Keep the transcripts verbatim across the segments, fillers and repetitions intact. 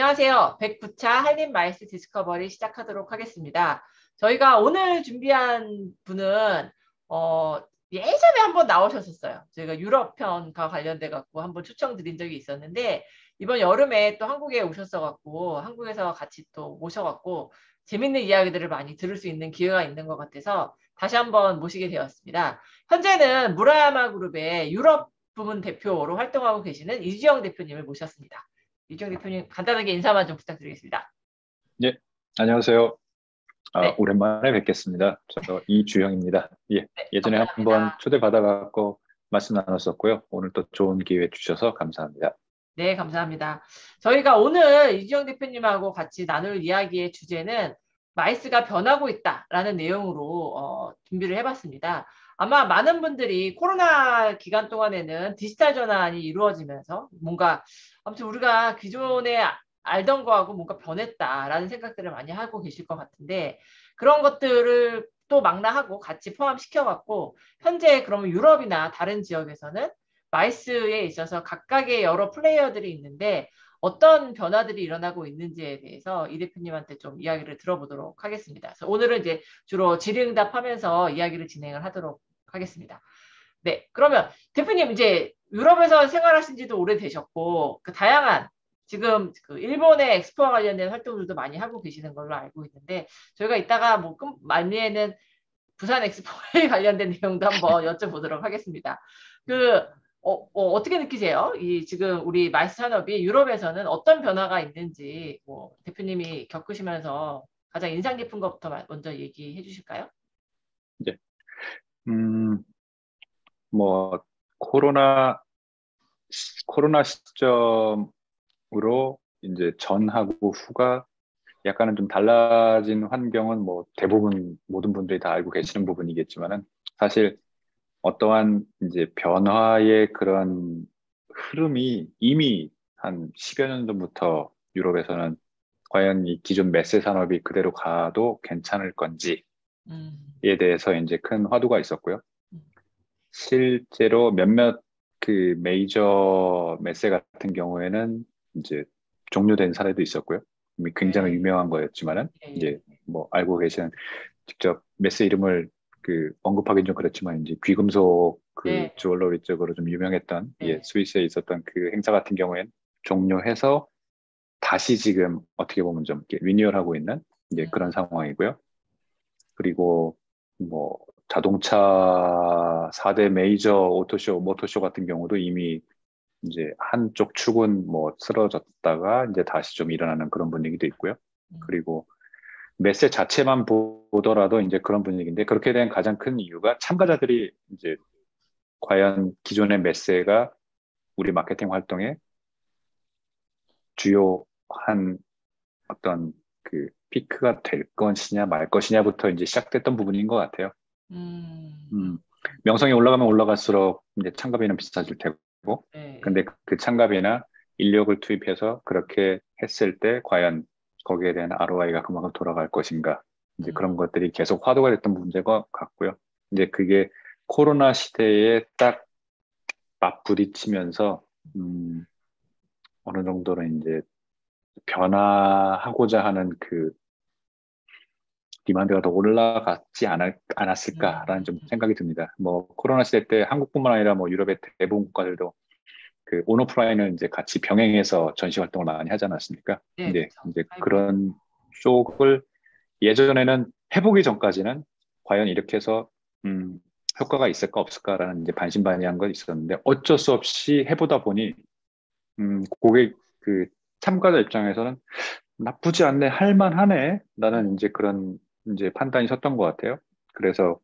안녕하세요. 백구 차 한림 마이스 디스커버리 시작하도록 하겠습니다. 저희가 오늘 준비한 분은 어, 예전에 한번 나오셨었어요. 저희가 유럽편과 관련돼 갖고 한번 초청드린 적이 있었는데 이번 여름에 또 한국에 오셨어 갖고 한국에서 같이 또 모셔 갖고 재밌는 이야기들을 많이 들을 수 있는 기회가 있는 것 같아서 다시 한번 모시게 되었습니다. 현재는 무라야마 그룹의 유럽 부문 대표로 활동하고 계시는 이주형 대표님을 모셨습니다. 이주형 대표님, 간단하게 인사만 좀 부탁드리겠습니다. 예, 안녕하세요. 아, 네. 오랜만에 뵙겠습니다. 저 이주형입니다. 예, 네, 예전에 한번 초대받아갖고 말씀 나눴었고요. 오늘 또 좋은 기회 주셔서 감사합니다. 네, 감사합니다. 저희가 오늘 이주형 대표님하고 같이 나눌 이야기의 주제는 마이스가 변하고 있다라는 내용으로 어, 준비를 해봤습니다. 아마 많은 분들이 코로나 기간 동안에는 디지털 전환이 이루어지면서 뭔가 아무튼 우리가 기존에 알던 거하고 뭔가 변했다라는 생각들을 많이 하고 계실 것 같은데 그런 것들을 또 망라하고 같이 포함시켜갖고 현재 그러면 유럽이나 다른 지역에서는 마이스에 있어서 각각의 여러 플레이어들이 있는데 어떤 변화들이 일어나고 있는지에 대해서 이 대표님한테 좀 이야기를 들어보도록 하겠습니다. 그래서 오늘은 이제 주로 질의응답하면서 이야기를 진행을 하도록 하겠습니다. 네, 그러면 대표님 이제 유럽에서 생활하신 지도 오래되셨고 그 다양한 지금 그 일본의 엑스포와 관련된 활동들도 많이 하고 계시는 걸로 알고 있는데 저희가 이따가 뭐 말미에는 부산 엑스포에 관련된 내용도 한번 여쭤보도록 하겠습니다. 그 어, 어, 어떻게 느끼세요? 이 지금 우리 마이스 산업이 유럽에서는 어떤 변화가 있는지 뭐 대표님이 겪으시면서 가장 인상 깊은 것부터 먼저 얘기해 주실까요? 네. 음, 뭐 코로나 코로나 시점 으로 이제 전하고 후가 약간은 좀 달라진 환경은 뭐 대부분 모든 분들이 다 알고 계시는 부분이겠지만은 사실 어떠한 이제 변화의 그런 흐름이 이미 한 십여 년 전부터 유럽에서는 과연 이 기존 메세 산업이 그대로 가도 괜찮을 건지에 대해서 이제 큰 화두가 있었고요. 실제로 몇몇 그 메이저 메세 같은 경우에는 이제 종료된 사례도 있었고요. 이미 굉장히 네. 유명한 거였지만은 네. 이제 뭐 알고 계시는 직접 메스 이름을 그 언급하기는 좀 그렇지만 이제 귀금속 그 네. 주얼러리 쪽으로 좀 유명했던 네. 예, 스위스에 있었던 그 행사 같은 경우엔 종료해서 다시 지금 어떻게 보면 좀 이렇게 리뉴얼하고 있는 이제 네. 그런 상황이고요. 그리고 뭐 자동차 사 대 메이저 오토쇼, 모토쇼 같은 경우도 이미 이제 한쪽 축은 뭐 쓰러졌다가 이제 다시 좀 일어나는 그런 분위기도 있고요. 음. 그리고 메세 자체만 보더라도 이제 그런 분위기인데 그렇게 된 가장 큰 이유가 참가자들이 이제 과연 기존의 메세가 우리 마케팅 활동의 주요한 어떤 그 피크가 될 것이냐 말 것이냐부터 이제 시작됐던 부분인 것 같아요. 음. 음. 명성이 올라가면 올라갈수록 이제 참가비는 비싸질 테고. 네. 근데 그 참가비나 인력을 투입해서 그렇게 했을 때 과연 거기에 대한 알오아이가 그만큼 돌아갈 것인가 이제 음. 그런 것들이 계속 화두가 됐던 문제가 같고요. 이제 그게 코로나 시대에 딱 맞부딪히면서 음, 어느 정도로 이제 변화하고자 하는 그 디만드가 더 올라갔지 않았을까라는 좀 생각이 듭니다. 뭐 코로나 시대 때 한국뿐만 아니라 뭐 유럽의 대부분 국가들도 그 온오프라인을 이제 같이 병행해서 전시 활동을 많이 하지 않았습니까? 네, 이제, 이제 그런 쪽을 예전에는 해보기 전까지는 과연 이렇게 해서 음, 효과가 있을까 없을까라는 이제 반신반의한 건 있었는데 어쩔 수 없이 해보다 보니 음, 고객 그 참가자 입장에서는 나쁘지 않네, 할만하네. 나는 이제 그런 이제 판단이 섰던 것 같아요. 그래서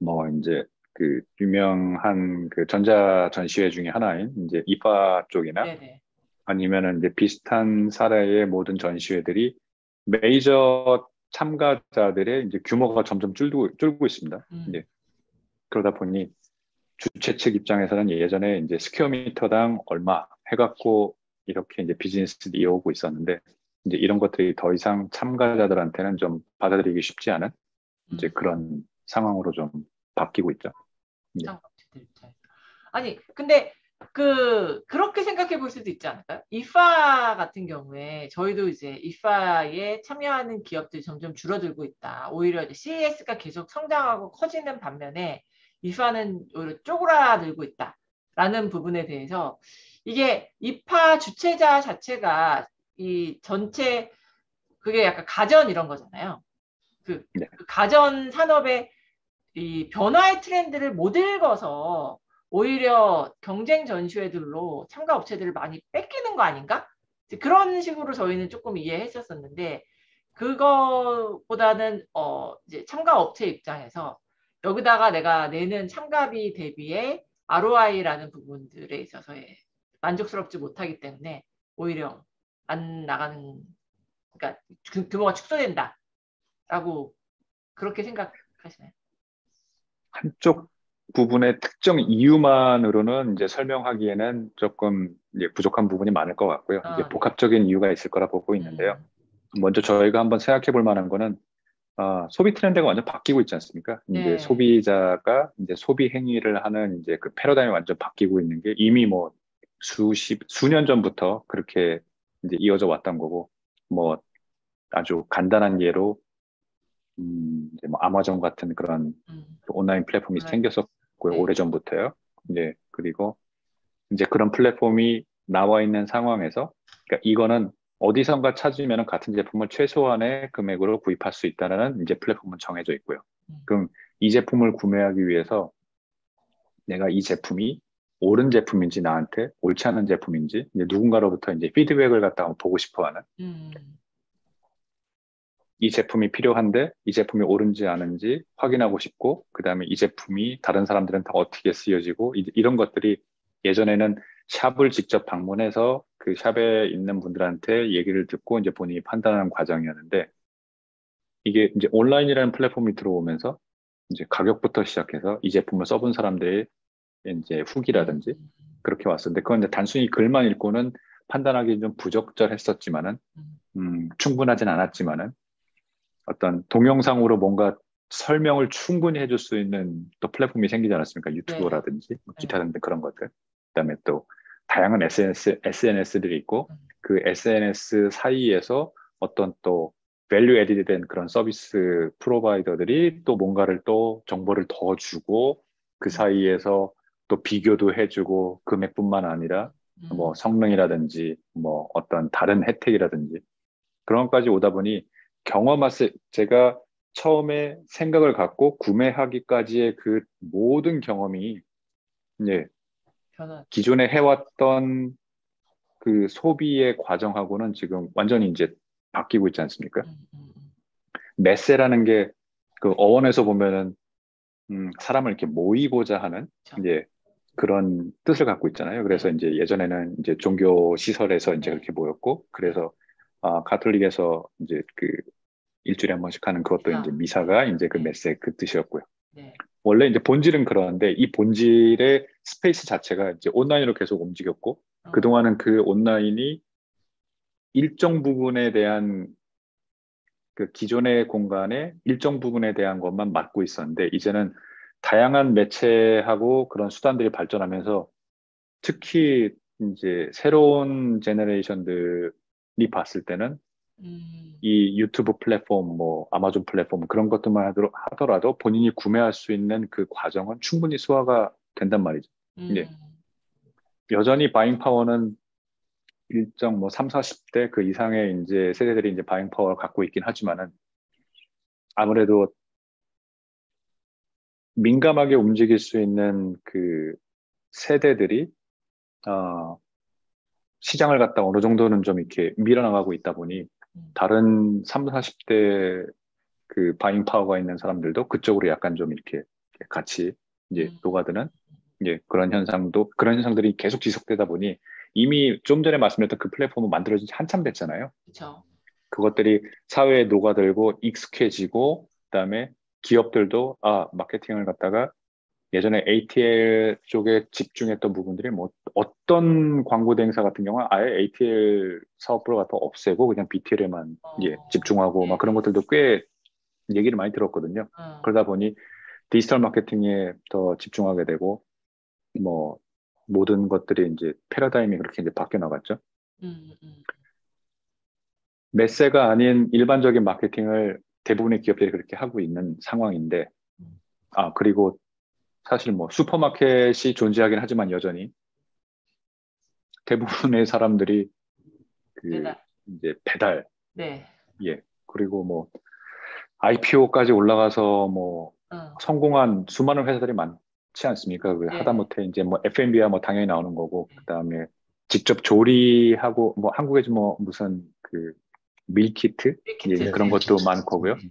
뭐 이제 그 유명한 그 전자 전시회 중에 하나인 이제 아이에프에이 쪽이나 네네. 아니면은 이제 비슷한 사례의 모든 전시회들이 메이저 참가자들의 이제 규모가 점점 줄고 줄고 있습니다. 음. 이제 그러다 보니 주최 측 입장에서는 예전에 이제 스퀘어미터당 얼마 해갖고 이렇게 이제 비즈니스를 이어오고 있었는데. 이제 이런 것들이 더 이상 참가자들한테는 좀 받아들이기 쉽지 않은 이제 그런 상황으로 좀 바뀌고 있죠. 예. 아니 근데 그 그렇게 생각해 볼 수도 있지 않을까요? 아이에프에이 같은 경우에 저희도 이제 아이에프에이에 참여하는 기업들이 점점 줄어들고 있다. 오히려 이제 씨이에스가 계속 성장하고 커지는 반면에 아이에프에이는 오히려 쪼그라들고 있다라는 부분에 대해서 이게 아이에프에이 주최자 자체가 이 전체 그게 약간 가전 이런 거잖아요. 그, 네. 그 가전 산업의 이 변화의 트렌드를 못 읽어서 오히려 경쟁 전시회들로 참가 업체들을 많이 뺏기는 거 아닌가? 그런 식으로 저희는 조금 이해했었었는데 그거보다는 어 이제 참가 업체 입장에서 여기다가 내가 내는 참가비 대비에 알오아이라는 부분들에 있어서 만족스럽지 못하기 때문에 오히려 안 나가는, 그러니까 규모가 축소된다라고 그렇게 생각하시나요? 한쪽 부분의 특정 이유만으로는 이제 설명하기에는 조금 이제 부족한 부분이 많을 것 같고요. 아, 이제 복합적인 이유가 있을 거라 보고 있는데요. 음. 먼저 저희가 한번 생각해 볼 만한 거는 어, 소비 트렌드가 완전 바뀌고 있지 않습니까? 네. 이제 소비자가 이제 소비 행위를 하는 이제 그 패러다임이 완전 바뀌고 있는 게 이미 뭐 수십 수년 전부터 그렇게 이제 이어져 왔던 거고, 뭐 아주 간단한 예로 음, 이제 뭐 아마존 같은 그런 음. 온라인 플랫폼이 네. 생겼었. 네. 오래전부터요. 이제 그리고 이제 그런 플랫폼이 나와 있는 상황에서 그러니까 이거는 어디선가 찾으면 같은 제품을 최소한의 금액으로 구입할 수 있다는 이제 플랫폼은 정해져 있고요. 그럼 이 제품을 구매하기 위해서 내가 이 제품이 옳은 제품인지 나한테 옳지 않은 제품인지 이제 누군가로부터 이제 피드백을 갖다가 보고 싶어하는 음. 이 제품이 필요한데 이 제품이 옳은지 아닌지 확인하고 싶고, 그 다음에 이 제품이 다른 사람들한테 어떻게 쓰여지고 이, 이런 것들이 예전에는 샵을 직접 방문해서 그 샵에 있는 분들한테 얘기를 듣고 이제 본인이 판단하는 과정이었는데, 이게 이제 온라인이라는 플랫폼이 들어오면서 이제 가격부터 시작해서 이 제품을 써본 사람들의 이제 후기라든지 그렇게 왔었는데, 그건 이제 단순히 글만 읽고는 판단하기 좀 부적절했었지만은 음, 충분하진 않았지만은. 어떤 동영상으로 뭔가 설명을 충분히 해줄 수 있는 또 플랫폼이 생기지 않았습니까? 유튜브라든지 네. 기타 등등 그런 것들. 그다음에 또 다양한 에스엔에스, 에스엔에스들이 있고 그 에스엔에스 사이에서 어떤 또 밸류 에디드된 그런 서비스 프로바이더들이 또 뭔가를 또 정보를 더 주고 그 사이에서 또 비교도 해주고 금액뿐만 아니라 뭐 성능이라든지 뭐 어떤 다른 혜택이라든지 그런 것까지 오다 보니 경험했을 제가 처음에 생각을 갖고 구매하기까지의 그 모든 경험이 이제 변화. 기존에 해왔던 그 소비의 과정하고는 지금 완전히 이제 바뀌고 있지 않습니까? 음, 음. 매세라는 게 그 어원에서 보면은 음, 사람을 이렇게 모이고자 하는 그렇죠. 이제 그런 뜻을 갖고 있잖아요. 그래서 이제 예전에는 이제 종교 시설에서 이제 네. 그렇게 모였고, 그래서 아, 가톨릭에서 이제 그 일주일에 한 번씩 하는 그것도 아. 이제 미사가 이제 그 메세 그 뜻이었고요. 네. 원래 이제 본질은 그런데 이 본질의 스페이스 자체가 이제 온라인으로 계속 움직였고 어. 그동안은 그 온라인이 일정 부분에 대한 그 기존의 공간에 일정 부분에 대한 것만 맡고 있었는데, 이제는 다양한 매체하고 그런 수단들이 발전하면서 특히 이제 새로운 제너레이션들 이 봤을 때는 음. 이 유튜브 플랫폼, 뭐 아마존 플랫폼 그런 것들만 하더라도 본인이 구매할 수 있는 그 과정은 충분히 소화가 된단 말이죠. 음. 예. 여전히 바잉 파워는 일정 뭐 삼사십 대 그 이상의 이제 세대들이 이제 바잉 파워를 갖고 있긴 하지만은 아무래도 민감하게 움직일 수 있는 그 세대들이 어. 시장을 갖다 어느 정도는 좀 이렇게 밀어나가고 있다 보니 다른 삼사십 대 그 바잉 파워가 있는 사람들도 그쪽으로 약간 좀 이렇게 같이 이제 음. 녹아드는 이제 그런 현상도 그런 현상들이 계속 지속되다 보니 이미 좀 전에 말씀드렸던 그 플랫폼은 만들어진 지 한참 됐잖아요. 그렇죠. 그것들이 사회에 녹아들고 익숙해지고, 그다음에 기업들도 아 마케팅을 갖다가 예전에 에이티엘 쪽에 집중했던 부분들이 뭐 어떤 광고 대행사 같은 경우는 아예 에이티엘 사업부를 갖다 없애고 그냥 비티엘에만 어, 예, 집중하고 네. 막 그런 것들도 꽤 얘기를 많이 들었거든요. 어. 그러다 보니 디지털 마케팅에 더 집중하게 되고 뭐 모든 것들이 이제 패러다임이 그렇게 이제 바뀌어 나갔죠. 음, 음. 매세가 아닌 일반적인 마케팅을 대부분의 기업들이 그렇게 하고 있는 상황인데, 음. 아, 그리고 사실 뭐 슈퍼마켓이 존재하긴 하지만 여전히 대부분의 사람들이 그 배달. 이제 배달. 네. 예. 그리고 뭐 아이피오까지 올라가서 뭐 어. 성공한 수많은 회사들이 많지 않습니까? 네. 하다못해 이제 뭐 에프앤비야 뭐 당연히 나오는 거고, 네. 그다음에 직접 조리하고 뭐 한국에 좀 뭐 무슨 그 밀키트, 밀키트. 예, 그런 네. 것도 많고요. 네.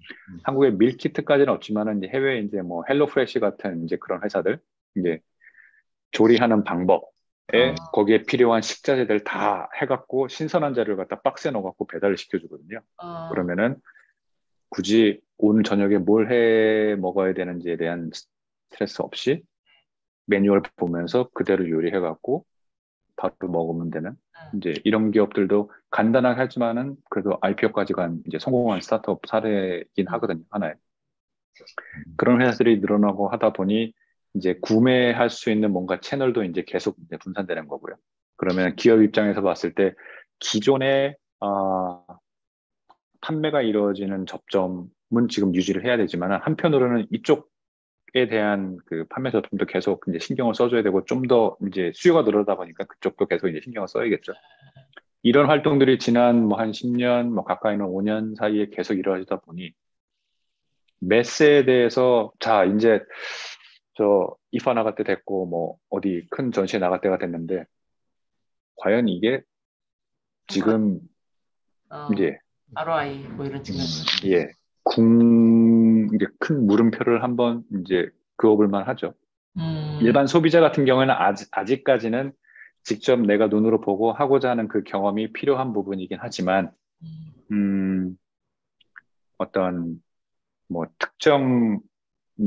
한국에 밀키트까지는 없지만은 해외에 이제 뭐 헬로프레시 같은 이제 그런 회사들 이제 조리하는 방법. 에 아. 거기에 필요한 식자재들 다 해갖고 신선한 자료를 갖다 박스에 넣어갖고 배달을 시켜주거든요. 아. 그러면은 굳이 오늘 저녁에 뭘 해 먹어야 되는지에 대한 스트레스 없이 매뉴얼 보면서 그대로 요리해갖고 바로 먹으면 되는, 아. 이제 이런 기업들도 간단하게 하지만은 그래도 아이피오까지 간 이제 성공한 스타트업 사례이긴 하거든요, 하나에. 그런 회사들이 늘어나고 하다 보니 이제 구매할 수 있는 뭔가 채널도 이제 계속 이제 분산되는 거고요. 그러면 기업 입장에서 봤을 때 기존의 어, 판매가 이루어지는 접점은 지금 유지를 해야 되지만 한편으로는 이쪽에 대한 그 판매 접점도 계속 이제 신경을 써줘야 되고, 좀 더 이제 수요가 늘어나다 보니까 그쪽도 계속 이제 신경을 써야겠죠. 이런 활동들이 지난 뭐 한 십 년 뭐 가까이는 오 년 사이에 계속 이루어지다 보니 매세에 대해서 자 이제 저 아이에프에이 나갈 때 됐고 뭐 어디 큰 전시에 나갈 때가 됐는데 과연 이게 지금 어, 이제 알오아이 뭐 이런 측면 예, 궁 이제 큰 물음표를 한번 이제 그어볼만 하죠. 음. 일반 소비자 같은 경우에는 아직, 아직까지는 직접 내가 눈으로 보고 하고자 하는 그 경험이 필요한 부분이긴 하지만 음, 어떤 뭐 특정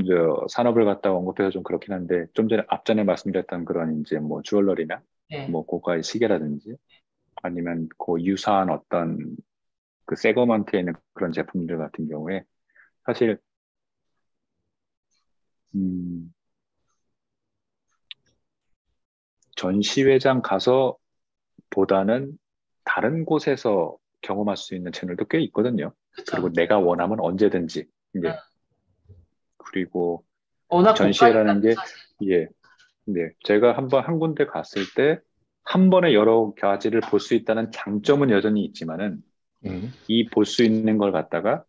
이제 산업을 갖다 언급해서 좀 그렇긴 한데, 좀 전에 앞전에 말씀드렸던 그런 이제 뭐 주얼러리나 네. 뭐 고가의 시계라든지 아니면 그 유사한 어떤 그 세그먼트에 있는 그런 제품들 같은 경우에 사실 음 전시회장 가서 보다는 다른 곳에서 경험할 수 있는 채널도 꽤 있거든요. 그쵸. 그리고 내가 원하면 언제든지 이제 네. 그리고 전시회라는 게 예, 네, 제가 한번 한 군데 갔을 때 한 번에 여러 가지를 볼 수 있다는 장점은 여전히 있지만은 음. 이 볼 수 있는 걸 갖다가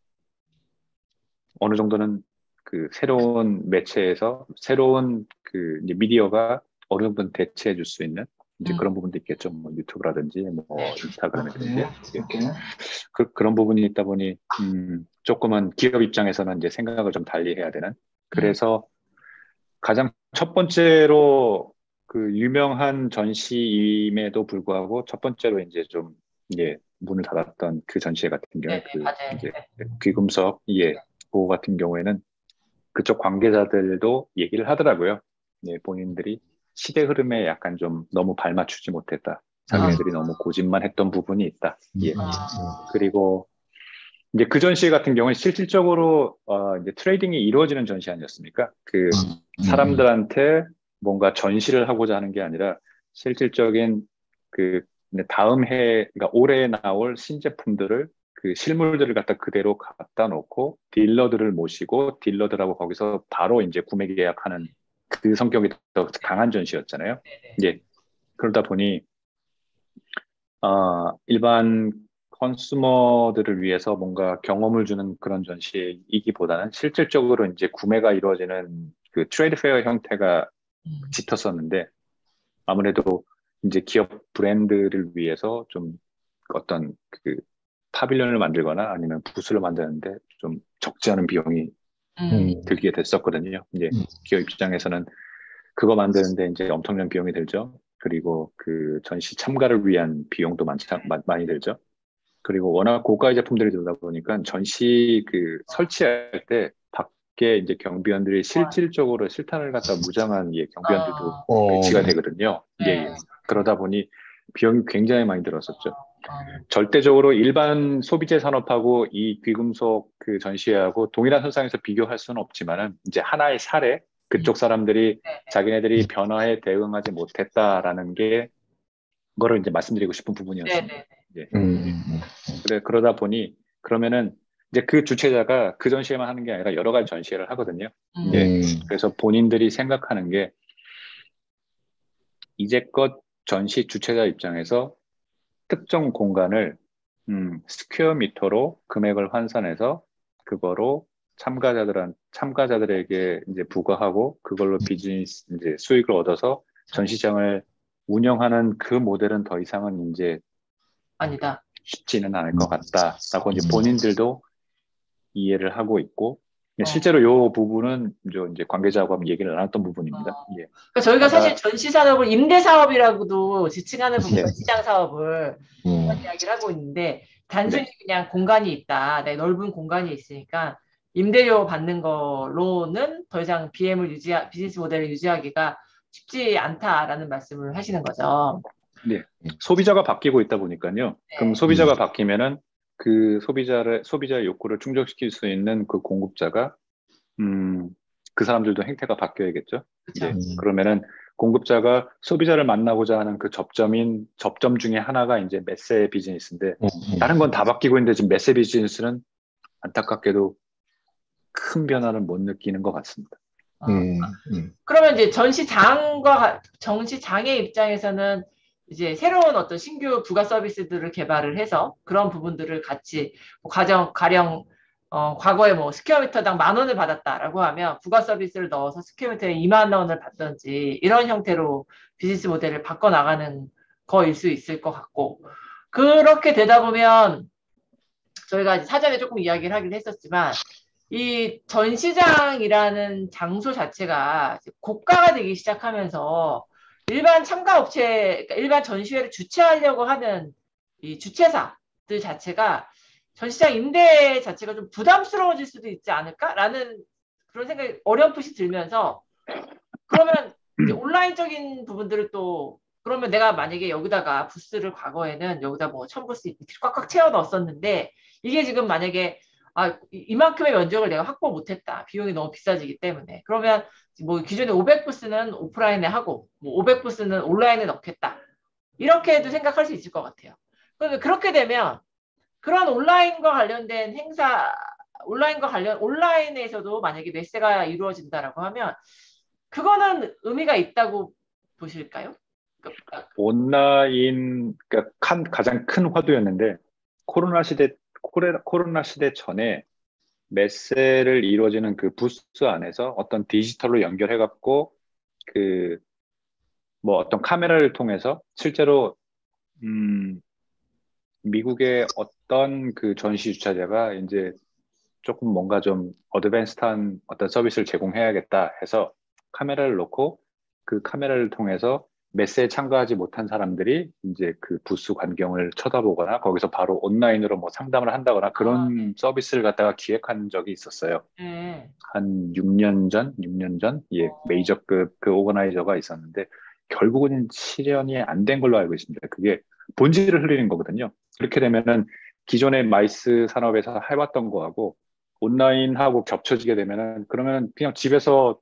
어느 정도는 그 새로운 매체에서 새로운 그 이제 미디어가 어느 정도 대체해 줄 수 있는 이제 음. 그런 부분도 있겠죠. 뭐 유튜브라든지 뭐 인스타그램이라든지 네. 이렇게 그, 그런 부분이 있다 보니 음, 조금은 기업 입장에서는 이제 생각을 좀 달리 해야 되는. 그래서 음. 가장 첫 번째로 그 유명한 전시임에도 불구하고 첫 번째로 이제 좀 예, 문을 닫았던 그 전시회 같은 경우에 네, 그 이제 귀금속 예, 보호 같은 경우에는 그쪽 관계자들도 얘기를 하더라고요. 예, 본인들이 시대 흐름에 약간 좀 너무 발맞추지 못했다. 자기네들이 아. 너무 고집만 했던 부분이 있다. 예. 아. 그리고 이제 그 전시회 같은 경우는 실질적으로 어 이제 트레이딩이 이루어지는 전시 아니었습니까? 그 사람들한테 뭔가 전시를 하고자 하는 게 아니라 실질적인 그 다음 해, 그러니까 올해 나올 신제품들을 그 실물들을 갖다 그대로 갖다 놓고 딜러들을 모시고 딜러들하고 거기서 바로 이제 구매 계약하는 그 성격이 더 강한 전시였잖아요. 예. 그러다 보니 어, 일반 컨슈머들을 위해서 뭔가 경험을 주는 그런 전시이기보다는 실질적으로 이제 구매가 이루어지는 그 트레이드 페어 형태가 짙었었는데, 아무래도 이제 기업 브랜드를 위해서 좀 어떤 그 파빌리언을 만들거나 아니면 부스를 만드는데 좀 적지 않은 비용이 음. 들게 됐었거든요. 이제 음. 기업 입장에서는 그거 만드는데 이제 엄청난 비용이 들죠. 그리고 그 전시 참가를 위한 비용도 많지, 많이 들죠. 그리고 워낙 고가의 제품들이 들다 보니까 전시 그 설치할 때 밖에 이제 경비원들이 실질적으로 실탄을 갖다 무장한 예, 경비원들도 배치가 어. 되거든요. 예, 예. 그러다 보니 비용이 굉장히 많이 들었었죠. 절대적으로 일반 소비재 산업하고 이 귀금속 그 전시회하고 동일한 선상에서 비교할 수는 없지만은 이제 하나의 사례, 그쪽 사람들이 자기네들이 변화에 대응하지 못했다라는 게 그거를 이제 말씀드리고 싶은 부분이었습니다. 예. 음. 그래, 그러다 보니 그러면은 이제 그 주최자가 그 전시회만 하는 게 아니라 여러 가지 전시회를 하거든요. 음. 예. 그래서 본인들이 생각하는 게 이제껏 전시 주최자 입장에서 특정 공간을 음, 스퀘어 미터로 금액을 환산해서 그거로 참가자들한 참가자들에게 이제 부과하고 그걸로 비즈니스 이제 수익을 얻어서 전시장을 운영하는 그 모델은 더 이상은 이제 아니다. 쉽지는 않을 것 같다라고 이제 본인들도 이해를 하고 있고 어. 실제로 이 부분은 이제 관계자하고 얘기를 나눴던 부분입니다. 어. 예. 그러니까 저희가 사실 아, 전시 사업을 임대 사업이라고도 지칭하는 부분, 시장 네. 사업을 음. 이야기를 하고 있는데 단순히 네. 그냥 공간이 있다, 네, 넓은 공간이 있으니까 임대료 받는 거로는 더 이상 비엠을 유지 비즈니스 모델을 유지하기가 쉽지 않다라는 말씀을 하시는 거죠. 네, 소비자가 바뀌고 있다 보니까요. 네. 그럼 소비자가 음. 바뀌면은. 그 소비자를, 소비자의 욕구를 충족시킬 수 있는 그 공급자가, 음, 그 사람들도 행태가 바뀌어야겠죠. 네. 음. 그러면은 공급자가 소비자를 만나고자 하는 그 접점인, 접점 중에 하나가 이제 매체 비즈니스인데, 음. 다른 건 다 바뀌고 있는데 지금 매체 비즈니스는 안타깝게도 큰 변화를 못 느끼는 것 같습니다. 아, 음. 음. 그러면 이제 전시장과, 전시장의 입장에서는 이제 새로운 어떤 신규 부가 서비스들을 개발을 해서 그런 부분들을 같이 뭐 가정, 가령 어, 과거에 뭐 스퀘어미터당 만 원을 받았다라고 하면 부가 서비스를 넣어서 스퀘어미터에 이만 원을 받던지 이런 형태로 비즈니스 모델을 바꿔나가는 거일 수 있을 것 같고 그렇게 되다 보면 저희가 이제 사전에 조금 이야기를 하긴 했었지만 이 전시장이라는 장소 자체가 고가가 되기 시작하면서 일반 참가 업체, 일반 전시회를 주최하려고 하는 이 주최사들 자체가 전시장 임대 자체가 좀 부담스러워질 수도 있지 않을까라는 그런 생각이 어렴풋이 들면서 그러면 이제 온라인적인 부분들을 또 그러면 내가 만약에 여기다가 부스를 과거에는 여기다 뭐 천 부스 이렇게 꽉꽉 채워 넣었었는데 이게 지금 만약에 아, 이만큼의 면적을 내가 확보 못했다. 비용이 너무 비싸지기 때문에. 그러면 뭐 기존에 오백 부스는 오프라인에 하고 뭐 오백 부스는 온라인에 넣겠다. 이렇게 해도 생각할 수 있을 것 같아요. 그러면 그렇게 되면 그런 온라인과 관련된 행사, 온라인과 관련, 온라인에서도 만약에 매체가 이루어진다라고 하면 그거는 의미가 있다고 보실까요? 그러니까. 온라인, 그러니까 칸, 가장 큰 화두였는데 코로나 시대 코로나 시대 전에 매체를 이루어지는 그 부스 안에서 어떤 디지털로 연결해갖고 그 뭐 어떤 카메라를 통해서 실제로 음 미국의 어떤 그 전시 주최자가 이제 조금 뭔가 좀 어드밴스한 어떤 서비스를 제공해야겠다 해서 카메라를 놓고 그 카메라를 통해서 매체에 참가하지 못한 사람들이 이제 그 부스 광경을 쳐다보거나 거기서 바로 온라인으로 뭐 상담을 한다거나 그런 아, 네. 서비스를 갖다가 기획한 적이 있었어요. 네. 한 육 년 전, 육 년 전 예, 어. 메이저급 그 오거나이저가 있었는데 결국은 실현이 안 된 걸로 알고 있습니다. 그게 본질을 흐리는 거거든요. 그렇게 되면은 기존의 마이스 산업에서 해왔던 거하고 온라인하고 겹쳐지게 되면은 그러면 그냥 집에서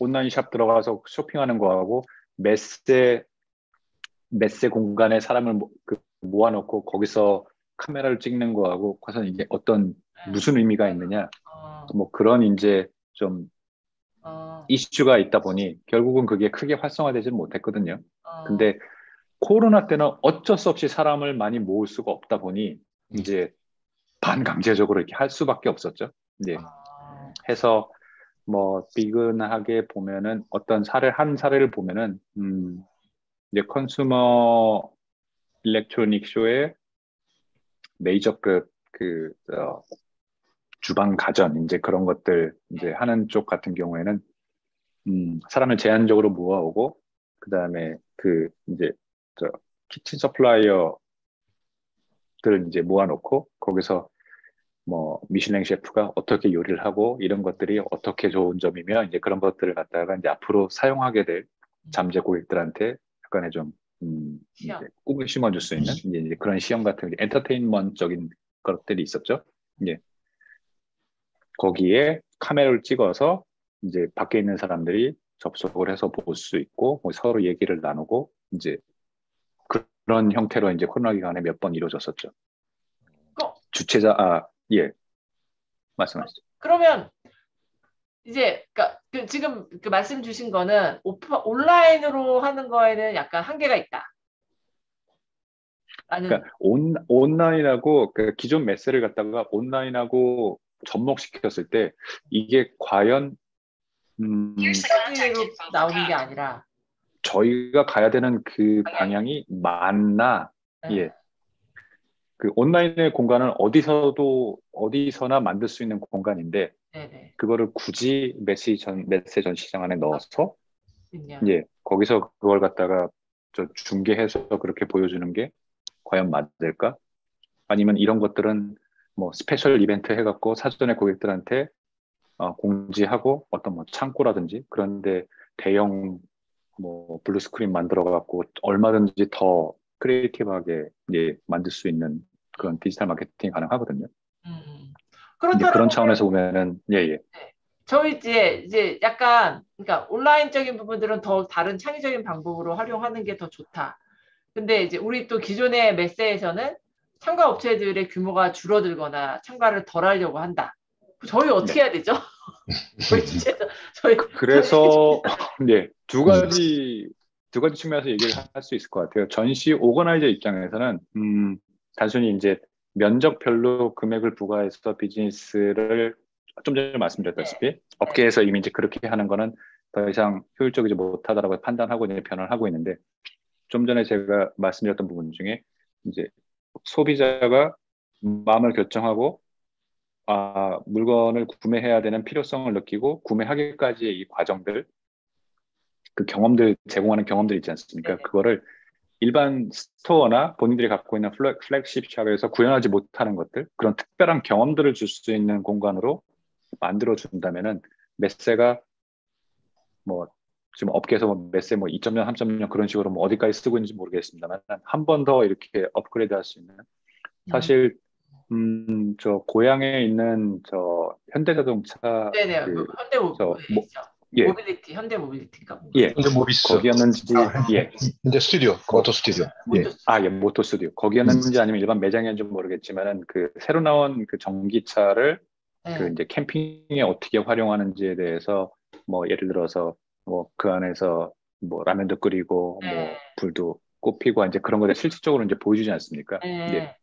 온라인 샵 들어가서 쇼핑하는 거하고 매체 매체 공간에 사람을 모, 그, 모아놓고 거기서 카메라를 찍는 거하고 과연 이게 어떤 무슨 의미가 있느냐 어. 뭐 그런 이제 좀 어. 이슈가 있다 보니 결국은 그게 크게 활성화되지는 못했거든요. 어. 근데 코로나 때는 어쩔 수 없이 사람을 많이 모을 수가 없다 보니 음. 이제 반강제적으로 이렇게 할 수밖에 없었죠. 이제 어. 해서 뭐 비근하게 보면은 어떤 사례 한 사례를 보면은 음 이제 컨슈머 일렉트로닉 쇼에 메이저급 그 어, 주방 가전 이제 그런 것들 이제 하는 쪽 같은 경우에는 음 사람을 제한적으로 모아오고 그 다음에 그 이제 저 키친 서플라이어들을 이제 모아놓고 거기서 뭐 미슐랭 셰프가 어떻게 요리를 하고 이런 것들이 어떻게 좋은 점이며 이제 그런 것들을 갖다가 이제 앞으로 사용하게 될 잠재 고객들한테 약간의 좀 음, 이제 꿈을 심어줄 수 있는 이제 그런 시험 같은 엔터테인먼트적인 것들이 있었죠. 이제 거기에 카메라를 찍어서 이제 밖에 있는 사람들이 접속을 해서 볼 수 있고 뭐 서로 얘기를 나누고 이제 그런 형태로 이제 코로나 기간에 몇 번 이루어졌었죠. 어. 주최자 아 예 말씀하시죠. 그러면 이제 그러니까 그 지금 그 말씀 주신 거는 오프 온라인으로 하는 거에는 약간 한계가 있다. 아니. 그러니까 온 온라인하고 그 기존 메스를 갖다가 온라인하고 접목시켰을 때 이게 과연 음, 나오는 게 아니라 저희가 가야 되는 그 방향이 맞나? 네. 예. 그 온라인의 공간은 어디서도 어디서나 만들 수 있는 공간인데 네네. 그거를 굳이 메시 전 메세 전 시장 안에 넣어서 아, 예 거기서 그걸 갖다가 저 중계해서 그렇게 보여주는 게 과연 맞을까? 아니면 이런 것들은 뭐 스페셜 이벤트 해갖고 사전에 고객들한테 어, 공지하고 어떤 뭐 창고라든지 그런데 대형 뭐 블루스크린 만들어갖고 얼마든지 더 크리에이티브하게 예, 만들 수 있는 그런 디지털 마케팅이 가능하거든요. 음, 그런 차원에서 보면은 예예. 예. 저희 이제 이제 약간 그러니까 온라인적인 부분들은 더 다른 창의적인 방법으로 활용하는 게 더 좋다. 근데 이제 우리 또 기존의 메세에서는 참가 업체들의 규모가 줄어들거나 참가를 덜 하려고 한다. 저희 어떻게 네. 해야 되죠? 저희 주체자, 저희 그래서 네, 두 가지 두 가지 측면에서 얘기를 할 수 있을 것 같아요. 전시 오거나이저 입장에서는 음, 단순히 이제 면적별로 금액을 부과해서 비즈니스를 좀 전에 말씀드렸다시피 네. 업계에서 이미 이제 그렇게 하는 거는 더 이상 효율적이지 못하다라고 판단하고 이제 변화를 하고 있는데 좀 전에 제가 말씀드렸던 부분 중에 이제 소비자가 마음을 결정하고 아, 물건을 구매해야 되는 필요성을 느끼고 구매하기까지의 이 과정들 그 경험들 제공하는 경험들 있지 않습니까? 네네. 그거를 일반 스토어나 본인들이 갖고 있는 플래, 플래그십 샵에서 구현하지 못하는 것들 그런 특별한 경험들을 줄 수 있는 공간으로 만들어 준다면은 메세가 뭐 지금 업계에서 뭐 메세 뭐 이 점 영, 삼 점 영 그런 식으로 뭐 어디까지 쓰고 있는지 모르겠습니다만 한 번 더 이렇게 업그레이드할 수 있는 사실 음, 저 고향에 있는 저 현대자동차 네네 그, 현대 저, 모, 예. 모빌리티 현대 모빌리티인가 예 현대 모비스 거기였는지 아, 예 현대 스튜디오 모토 스튜디오 예 아 예 모토 스튜디오 거기였는지 아니면 일반 매장이었는지 모르겠지만은 그 새로 나온 그 전기차를 네. 그 이제 캠핑에 어떻게 활용하는지에 대해서 뭐 예를 들어서 뭐 그 안에서 뭐 라면도 끓이고 네. 뭐 불도 꽃피고 이제 그런 것들 실질적으로 이제 보여주지 않습니까? 네. 예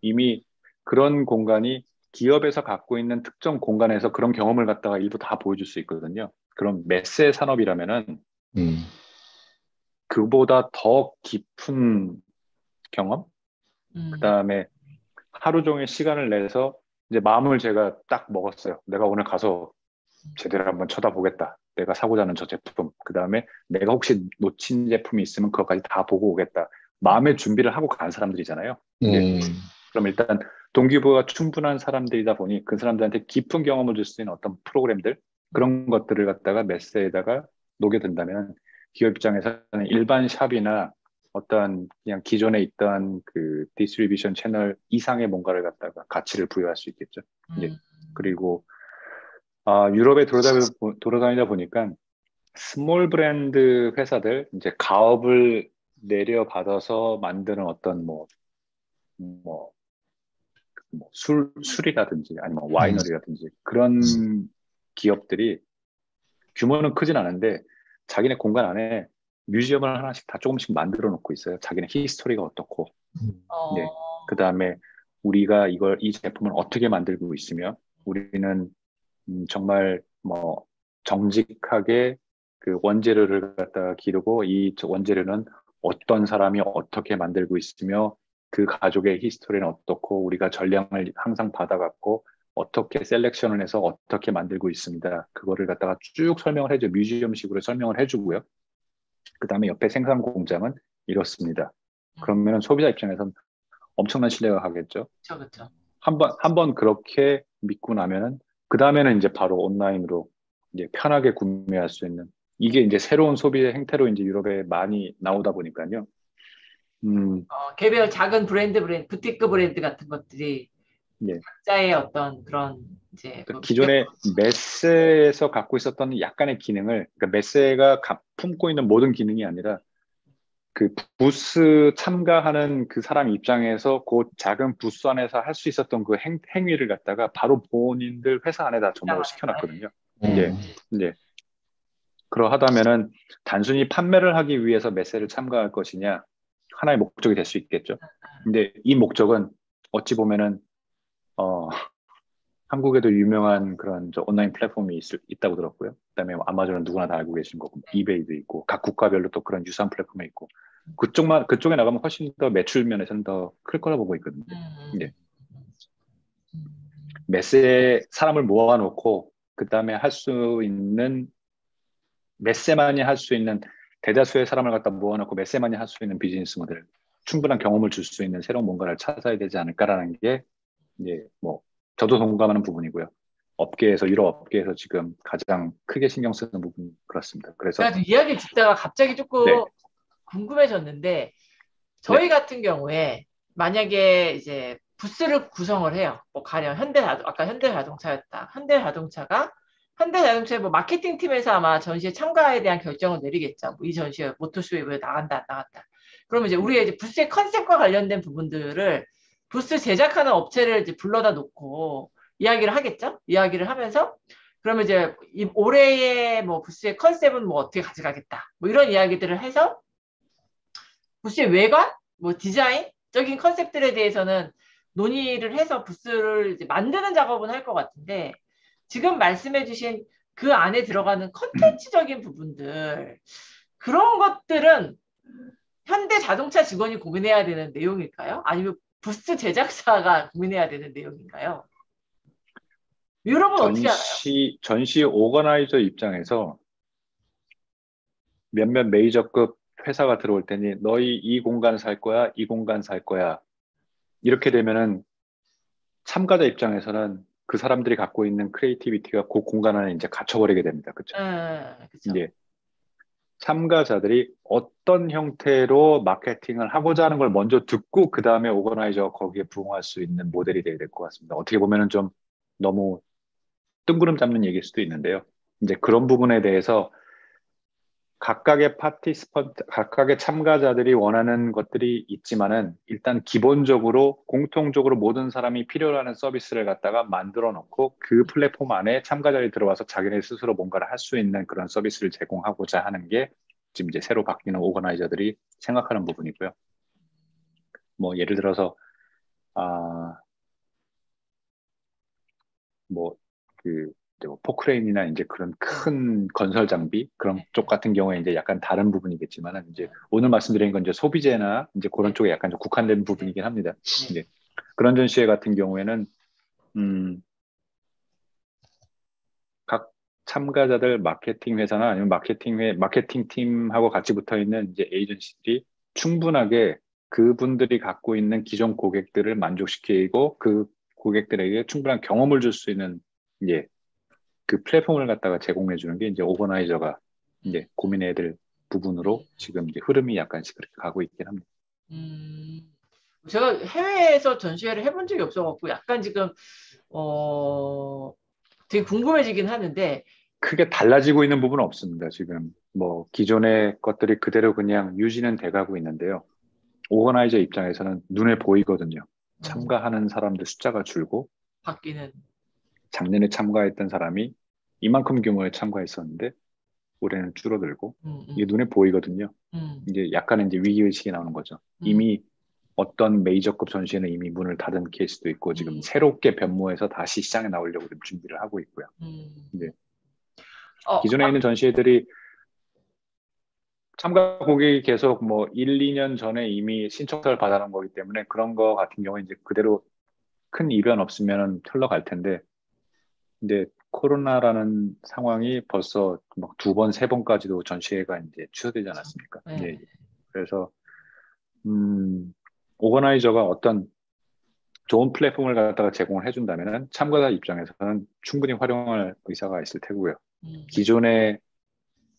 이미 그런 공간이 기업에서 갖고 있는 특정 공간에서 그런 경험을 갖다가 일부 다 보여줄 수 있거든요. 그럼 메세 산업이라면은 음. 그보다 더 깊은 경험, 음. 그 다음에 하루 종일 시간을 내서 이제 마음을 제가 딱 먹었어요. 내가 오늘 가서 제대로 한번 쳐다보겠다. 내가 사고자 하는 저 제품, 그 다음에 내가 혹시 놓친 제품이 있으면 그것까지 다 보고 오겠다. 마음의 준비를 하고 간 사람들이잖아요. 음. 그럼 일단 동기부여가 충분한 사람들이다 보니 그 사람들한테 깊은 경험을 줄 수 있는 어떤 프로그램들 그런 것들을 갖다가 메세에다가 녹여든다면 기업 입장에서는 일반 샵이나 어떤 그냥 기존에 있던 그 디스트리뷰션 채널 이상의 뭔가를 갖다가 가치를 부여할 수 있겠죠. 음. 예. 그리고 아, 유럽에 돌아다니다, 돌아다니다 보니까 스몰 브랜드 회사들 이제 가업을 내려받아서 만드는 어떤 뭐 뭐 뭐 술, 술이라든지 아니면 와이너리라든지 그런 기업들이 규모는 크진 않은데 자기네 공간 안에 뮤지엄을 하나씩 다 조금씩 만들어 놓고 있어요. 자기네 히스토리가 어떻고 어... 네. 그 다음에 우리가 이걸 이 제품을 어떻게 만들고 있으며 우리는 음, 정말 뭐 정직하게 그 원재료를 갖다가 기르고 이 원재료는 어떤 사람이 어떻게 만들고 있으며 그 가족의 히스토리는 어떻고 우리가 전량을 항상 받아갖고 어떻게 셀렉션을 해서 어떻게 만들고 있습니다. 그거를 갖다가 쭉 설명을 해줘 뮤지엄식으로 설명을 해주고요. 그 다음에 옆에 생산 공장은 이렇습니다. 그러면 소비자 입장에서는 엄청난 신뢰가 가겠죠. 그렇죠, 그렇죠. 한번 한번 그렇게 믿고 나면은 그 다음에는 이제 바로 온라인으로 이제 편하게 구매할 수 있는 이게 이제 새로운 소비의 행태로 이제 유럽에 많이 나오다 보니까요. 음. 어, 개별 작은 브랜드, 브랜드, 부티크 브랜드 같은 것들이 예. 각자의 어떤 그런 이제 뭐 기존의 메스에서 갖고 있었던 약간의 기능을, 그러니까 메스가 품고 있는 모든 기능이 아니라 그 부스 참가하는 그 사람 입장에서 그 작은 부스 안에서 할 수 있었던 그 행, 행위를 갖다가 바로 본인들 회사 안에다 전부 시켜놨거든요. 이제 음. 예, 예. 그러하다면은 단순히 판매를 하기 위해서 메세를 참가할 것이냐, 하나의 목적이 될 수 있겠죠. 근데 이 목적은 어찌 보면은 어, 한국에도 유명한 그런 저 온라인 플랫폼이 있을, 있다고 들었고요. 그다음에 아마존은 누구나 다 알고 계신 거고, 이베이도 있고, 각 국가별로 또 그런 유사한 플랫폼이 있고, 그쪽만 그쪽에 나가면 훨씬 더 매출 면에서는 더 클 거라 보고 있거든요. 네. 메세에 사람을 모아놓고 그다음에 할 수 있는 메세만이 할 수 있는 대다수의 사람을 갖다 모아놓고 메세만이 할 수 있는 비즈니스 모델, 충분한 경험을 줄 수 있는 새로운 뭔가를 찾아야 되지 않을까라는 게 이제 뭐 저도 동감하는 부분이고요. 업계에서 유럽 업계에서 지금 가장 크게 신경 쓰는 부분이 그렇습니다. 그래서 이야기 듣다가 갑자기 조금 네. 궁금해졌는데 저희 네. 같은 경우에 만약에 이제 부스를 구성을 해요. 뭐 가령 현대 자동, 아까 현대 자동차였다. 현대 자동차가 현대자동차의 뭐 마케팅 팀에서 아마 전시에 참가에 대한 결정을 내리겠죠. 뭐 이 전시에 모토쇼에 나간다, 안 나간다. 그러면 이제 우리의 이제 부스의 컨셉과 관련된 부분들을 부스 제작하는 업체를 이제 불러다 놓고 이야기를 하겠죠. 이야기를 하면서 그러면 이제 이 올해의 뭐 부스의 컨셉은 뭐 어떻게 가져가겠다. 뭐 이런 이야기들을 해서 부스의 외관, 뭐 디자인적인 컨셉들에 대해서는 논의를 해서 부스를 이제 만드는 작업은 할 것 같은데. 지금 말씀해주신 그 안에 들어가는 컨텐츠적인 부분들, 그런 것들은 현대 자동차 직원이 고민해야 되는 내용일까요? 아니면 부스 제작사가 고민해야 되는 내용인가요? 유럽은 전시, 어떻게 알아요? 전시 오거나이저 입장에서 몇몇 메이저급 회사가 들어올 테니 너희 이 공간 살 거야, 이 공간 살 거야. 이렇게 되면은 참가자 입장에서는 그 사람들이 갖고 있는 크리에이티비티가 그 공간 안에 이제 갇혀버리게 됩니다. 그렇죠? 음, 예. 참가자들이 어떤 형태로 마케팅을 하고자 하는 걸 먼저 듣고 그 다음에 오거나이저가 거기에 부응할 수 있는 모델이 돼야 될 것 같습니다. 어떻게 보면은 좀 너무 뜬구름 잡는 얘기일 수도 있는데요. 이제 그런 부분에 대해서 각각의 파티스펀트, 각각의 참가자들이 원하는 것들이 있지만은 일단 기본적으로 공통적으로 모든 사람이 필요로 하는 서비스를 갖다가 만들어 놓고 그 플랫폼 안에 참가자들이 들어와서 자기네 스스로 뭔가를 할 수 있는 그런 서비스를 제공하고자 하는 게 지금 이제 새로 바뀌는 오거나이저들이 생각하는 부분이고요. 뭐 예를 들어서 아 뭐 그 뭐 포크레인이나 이제 그런 큰 건설 장비 그런 네. 쪽 같은 경우에 이제 약간 다른 부분이겠지만 이제 오늘 말씀드린 건 이제 소비재나 이제 그런 쪽에 약간 좀 국한된 부분이긴 합니다. 네. 네. 그런 전시회 같은 경우에는 음, 각 참가자들 마케팅 회사나 아니면 마케팅 회 마케팅 팀하고 같이 붙어 있는 이제 에이전시들이 충분하게 그분들이 갖고 있는 기존 고객들을 만족시키고 그 고객들에게 충분한 경험을 줄 수 있는 예. 그 플랫폼을 갖다가 제공해 주는 게 이제 오거나이저가 이제 고민해야 될 부분으로 지금 이제 흐름이 약간씩 그렇게 가고 있긴 합니다. 음, 제가 해외에서 전시회를 해본 적이 없어갖고 약간 지금 어 되게 궁금해지긴 하는데 크게 달라지고 있는 부분은 없습니다. 지금 뭐 기존의 것들이 그대로 그냥 유지는 돼가고 있는데요. 오거나이저 입장에서는 눈에 보이거든요. 참가하는 사람들 숫자가 줄고 바뀌는. 작년에 참가했던 사람이 이만큼 규모에 참가했었는데 올해는 줄어들고 음, 음. 이게 눈에 보이거든요. 음. 이제 약간의 이제 위기의식이 나오는 거죠. 음. 이미 어떤 메이저급 전시회는 이미 문을 닫은 케이스도 있고 지금 음. 새롭게 변모해서 다시 시장에 나오려고 지금 준비를 하고 있고요. 음. 네. 어, 기존에 아. 있는 전시회들이 참가 고객이 계속 뭐 일, 이 년 전에 이미 신청서를 받아놓은 거기 때문에 그런 거 같은 경우에 이제 그대로 큰 이변 없으면 흘러갈 텐데 근데 코로나라는 상황이 벌써 막 두 번, 세 번까지도 전시회가 이제 취소되지 않았습니까? 네. 예, 예. 그래서 음, 오거나이저가 어떤 좋은 플랫폼을 갖다가 제공을 해준다면은 참가자 입장에서는 충분히 활용할 의사가 있을 테고요. 음. 기존의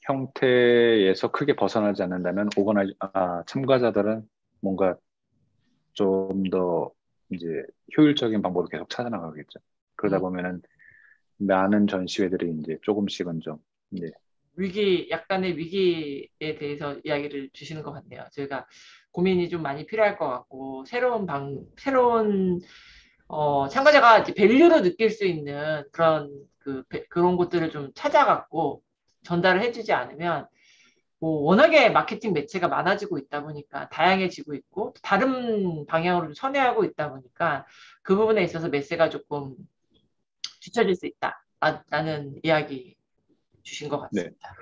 형태에서 크게 벗어나지 않는다면 오거나이저 아, 참가자들은 뭔가 좀 더 이제 효율적인 방법을 계속 찾아나가겠죠. 그러다 음. 보면은 많은 전시회들이 이제 조금씩은 좀 이제 위기, 약간의 위기에 대해서 이야기를 주시는 것 같네요. 저희가 고민이 좀 많이 필요할 것 같고, 새로운 방, 새로운, 어, 참가자가 이제 밸류로 느낄 수 있는 그런, 그, 그런 것들을 좀 찾아갖고 전달을 해주지 않으면, 뭐, 워낙에 마케팅 매체가 많아지고 있다 보니까, 다양해지고 있고, 다른 방향으로 선회하고 있다 보니까, 그 부분에 있어서 매체가 조금 뒤처질 수 있다. 라는 이야기. 주신 것 같습니다.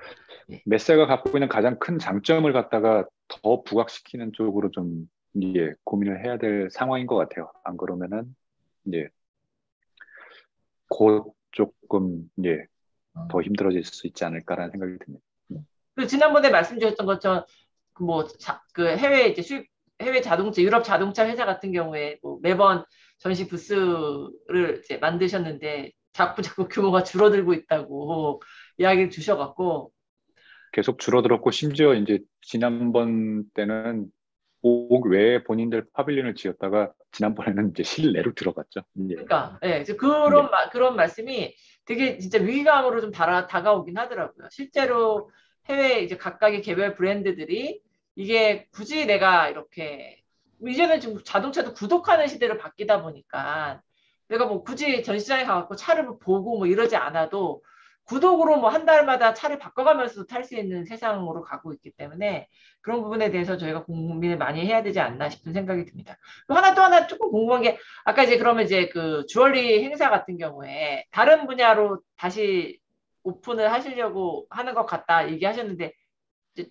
네. 메세가 갖고 있는 가장 큰 장점을 갖다가 더 부각시키는 쪽으로 좀 예, 고민을 해야 될 상황인 것 같아요. 안 그러면은 이제 예, 곧 조금 예, 더 힘들어질 수 있지 않을까라는 생각이 듭니다. 그 지난번에 말씀드렸던 것처럼 뭐 그 해외 이제 수입 해외 자동차 유럽 자동차 회사 같은 경우에 뭐 매번 전시 부스를 이제 만드셨는데 자꾸 자꾸 규모가 줄어들고 있다고 이야기를 주셔갖고 계속 줄어들었고, 심지어 이제 지난번 때는 옥 외에 본인들 파빌리언을 지었다가 지난번에는 이제 실내로 들어갔죠. 예. 그러니까 예, 그런 예. 마, 그런 말씀이 되게 진짜 위기감으로 좀 달아, 다가오긴 하더라고요. 실제로 해외 이제 각각의 개별 브랜드들이 이게 굳이 내가 이렇게 이제는 지금 자동차도 구독하는 시대로 바뀌다 보니까 내가 뭐 굳이 전시장에 가갖고 차를 보고 뭐 이러지 않아도 구독으로 뭐 한 달마다 차를 바꿔가면서도 탈 수 있는 세상으로 가고 있기 때문에 그런 부분에 대해서 저희가 고민을 많이 해야 되지 않나 싶은 생각이 듭니다. 하나 또 하나 조금 궁금한 게, 아까 이제 그러면 이제 그 주얼리 행사 같은 경우에 다른 분야로 다시 오픈을 하시려고 하는 것 같다 얘기하셨는데,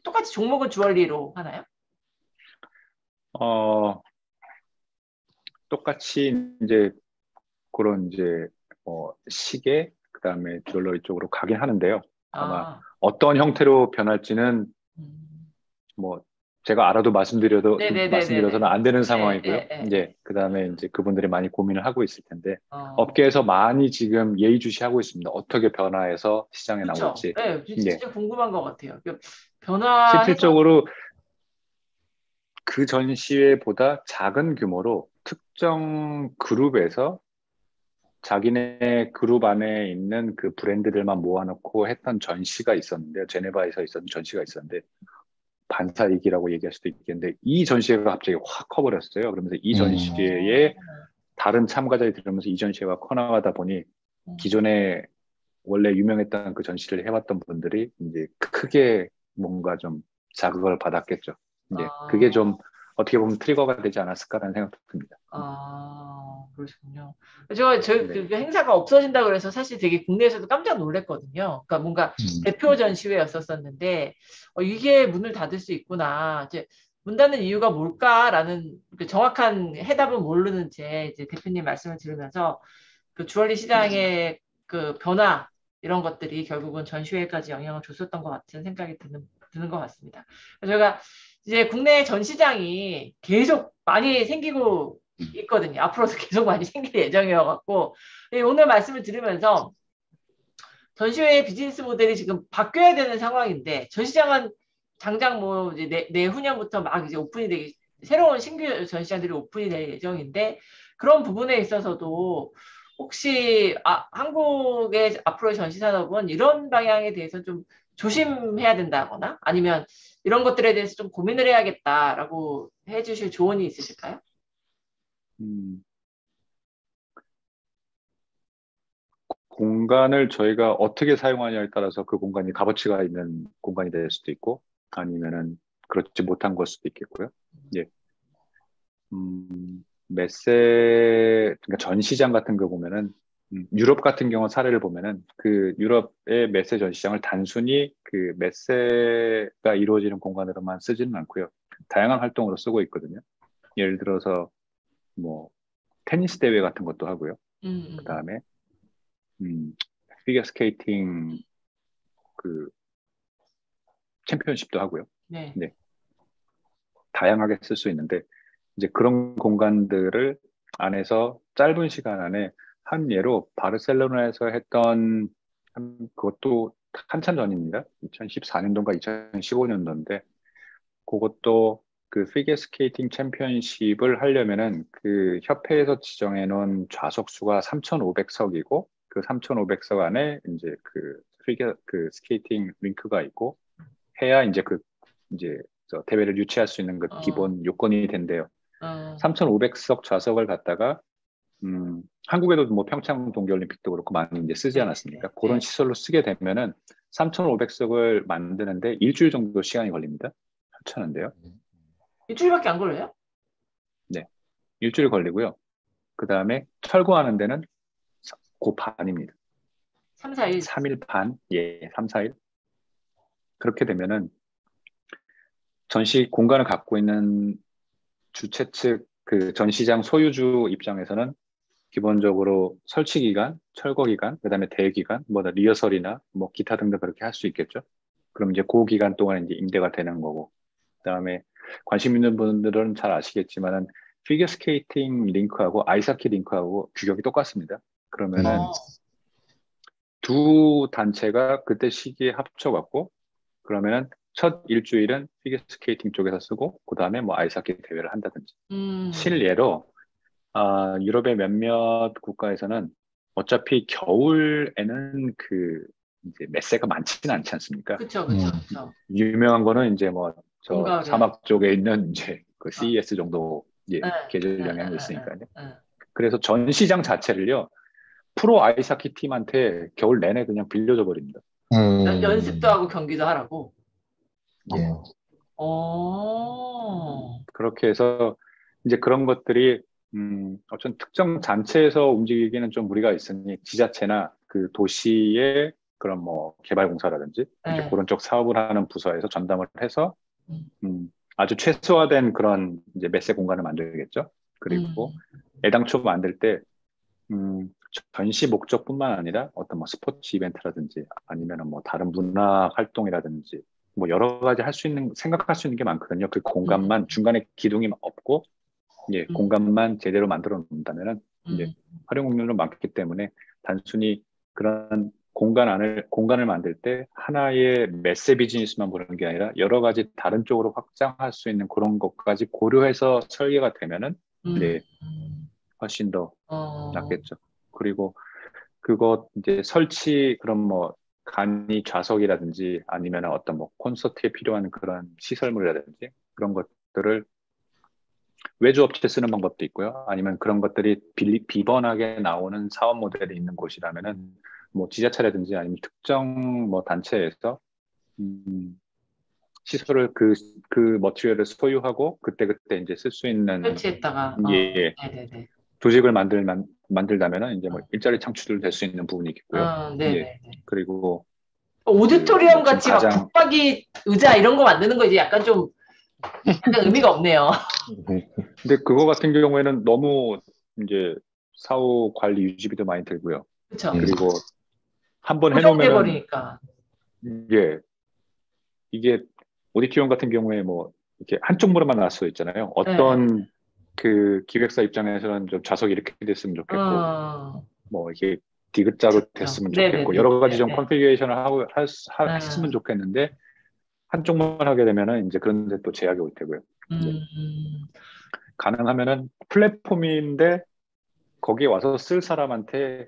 똑같이 종목은 주얼리로 하나요? 어, 똑같이 이제 그런 이제 어, 시계 그 다음에 주얼러리 쪽으로 가긴 하는데요. 아마 아. 어떤 형태로 변할지는 뭐 제가 알아도 말씀드려도 네네네네네. 말씀드려서는 안 되는 상황이고요. 네네네. 이제 그 다음에 이제 그분들이 많이 고민을 하고 있을 텐데 아. 업계에서 많이 지금 예의주시하고 있습니다. 어떻게 변화해서 시장에 그쵸? 나올지. 네, 진짜 예. 궁금한 것 같아요. 변화. 실질적으로 그 전시회보다 작은 규모로 특정 그룹에서 자기네 그룹 안에 있는 그 브랜드들만 모아놓고 했던 전시가 있었는데요. 제네바에서 있었던 전시가 있었는데, 반사이기라고 얘기할 수도 있겠는데, 이 전시회가 갑자기 확 커버렸어요. 그러면서 이 전시회에 음. 다른 참가자들이 들으면서 이 전시회가 커나가다 보니, 기존에 원래 유명했던 그 전시를 해왔던 분들이 이제 크게 뭔가 좀 자극을 받았겠죠. 이제 아. 그게 좀 어떻게 보면 트리거가 되지 않았을까라는 생각도 듭니다. 아, 그러시군요. 제가 저희 네. 그 행사가 없어진다 그래서 사실 되게 국내에서도 깜짝 놀랐거든요. 그러니까 뭔가 음. 대표 전시회였었었는데 어, 이게 문을 닫을 수 있구나. 이제 문 닫는 이유가 뭘까라는 그 정확한 해답은 모르는 채 이제 대표님 말씀을 들으면서 그 주얼리 시장의 그 변화 이런 것들이 결국은 전시회까지 영향을 줬었던 것 같은 생각이 드는 드는 것 같습니다. 저희가 이제 국내 전시장이 계속 많이 생기고 있거든요. 앞으로도 계속 많이 생길 예정이어갖고, 오늘 말씀을 들으면서 전시회의 비즈니스 모델이 지금 바뀌어야 되는 상황인데, 전시장은 당장 뭐 이제 내, 내후년부터 막 이제 오픈이 되기, 새로운 신규 전시장들이 오픈이 될 예정인데, 그런 부분에 있어서도 혹시 아, 한국의 앞으로의 전시산업은 이런 방향에 대해서 좀 조심해야 된다거나 아니면 이런 것들에 대해서 좀 고민을 해야겠다라고 해주실 조언이 있으실까요? 음, 공간을 저희가 어떻게 사용하냐에 따라서 그 공간이 값어치가 있는 공간이 될 수도 있고 아니면은 그렇지 못한 걸 수도 있겠고요. 예. 음, 매세 그러니까 전시장 같은 거 보면은. 유럽 같은 경우 사례를 보면은 그 유럽의 매세 전시장을 단순히 그 매세가 이루어지는 공간으로만 쓰지는 않고요. 다양한 활동으로 쓰고 있거든요. 예를 들어서 뭐 테니스 대회 같은 것도 하고요. 음. 그 다음에 음, 피겨 스케이팅 그 챔피언십도 하고요. 네. 네. 다양하게 쓸 수 있는데 이제 그런 공간들을 안에서 짧은 시간 안에 한 예로 바르셀로나에서 했던 그것도 한참 전입니다. 이천십사 년도인가 이천십오 년도인데 그것도 그 피겨 스케이팅 챔피언십을 하려면은 그 협회에서 지정해 놓은 좌석수가 삼천오백 석이고 그 삼천오백 석 안에 이제 그 피겨 그 스케이팅 링크가 있고 해야 이제 그 이제 저 대회를 유치할 수 있는 그 어. 기본 요건이 된대요. 어. 삼천오백 석 좌석을 갖다가 음, 한국에도 뭐 평창 동계올림픽도 그렇고 많이 이제 쓰지 않았습니까? 네. 그런 네. 시설로 쓰게 되면은 삼천오백 석을 만드는데 일주일 정도 시간이 걸립니다. 괜찮은데요? 일주일밖에 안 걸려요? 네, 일주일 걸리고요. 그 다음에 철거하는 데는 그 반입니다. 삼, 사 일? 삼 일 반, 예, 삼, 사 일. 그렇게 되면은 전시 공간을 갖고 있는 주최 측 그 전시장 소유주 입장에서는 기본적으로 설치 기간, 철거 기간, 그다음에 대여 기간, 뭐 리허설이나 뭐 기타 등등 그렇게 할 수 있겠죠. 그럼 이제 그 기간 동안 이제 임대가 되는 거고, 그다음에 관심 있는 분들은 잘 아시겠지만은 피겨 스케이팅 링크하고 아이스하키 링크하고 규격이 똑같습니다. 그러면은 어. 두 단체가 그때 시기에 합쳐갖고 그러면은 첫 일주일은 피겨 스케이팅 쪽에서 쓰고 그다음에 뭐 아이스하키 대회를 한다든지. 음. 실례로. 아, 유럽의 몇몇 국가에서는 어차피 겨울에는 그 이제 매세가 많지는 않지 않습니까? 그렇죠, 그렇죠. 유명한 거는 이제 뭐 저 사막 쪽에 있는 이제 그 씨이에스 어. 정도 예, 네, 계절 영향이 네, 있으니까요. 네, 네, 네. 그래서 전시장 자체를요 프로 아이스하키 팀한테 겨울 내내 그냥 빌려줘 버립니다. 음. 연, 연습도 하고 경기도 하라고. 예. 어. 그렇게 해서 이제 그런 것들이 음, 어쨌든 특정 단체에서 움직이기는 좀 무리가 있으니 지자체나 그 도시의 그런 뭐 개발공사라든지 이제 그런 쪽 사업을 하는 부서에서 전담을 해서 음, 아주 최소화된 그런 이제 매세 공간을 만들겠죠. 그리고 음. 애당초 만들 때 음, 전시 목적뿐만 아니라 어떤 뭐 스포츠 이벤트라든지 아니면은 뭐 다른 문화 활동이라든지 뭐 여러 가지 할 수 있는 생각할 수 있는 게 많거든요. 그 공간만 음. 중간에 기둥이 없고. 예, 음. 공간만 제대로 만들어 놓는다면은 음. 이제 활용률도 많기 때문에 단순히 그런 공간 안을 공간을 만들 때 하나의 매세 비즈니스만 보는 게 아니라 여러 가지 다른 쪽으로 확장할 수 있는 그런 것까지 고려해서 설계가 되면은 음. 이제 훨씬 더 어. 낫겠죠. 그리고 그것 이제 설치 그런 뭐 간이 좌석이라든지 아니면 어떤 뭐 콘서트에 필요한 그런 시설물이라든지 그런 것들을 외주업체 쓰는 방법도 있고요. 아니면 그런 것들이 빌리, 비번하게 나오는 사업 모델이 있는 곳이라면은 뭐 지자체라든지 아니면 특정 뭐 단체에서 음, 시설을 그, 그 머티리얼을 소유하고 그때 그때 이제 쓸 수 있는 설치했다가 예, 어, 네네네. 조직을 만들 만, 만들다면은 이제 뭐 일자리 창출을 될 수 있는 부분이겠고요. 어, 예, 그리고 오디토리엄 그, 같이 가장... 막 붙박이 의자 이런 거 만드는 거 이제 약간 좀 약간 의미가 없네요. 근데 그거 같은 경우에는 너무 이제 사후 관리 유지비도 많이 들고요. 그렇죠. 그리고 한번 해놓으면 예 이게 오디토리움 같은 경우에 뭐 이렇게 한쪽 무릎만 나올 수 있잖아요. 어떤 네. 그 기획사 입장에서는 좀 좌석이 이렇게 됐으면 좋겠고 어... 뭐 이게 디귿자로 됐으면 그렇죠. 좋겠고 네네. 여러 가지 좀 컨피규레이션을 하고 하, 하, 했으면 좋겠는데. 한쪽만 하게 되면은 이제 그런 데 또 제약이 올 테고요. 음. 가능하면은 플랫폼인데 거기에 와서 쓸 사람한테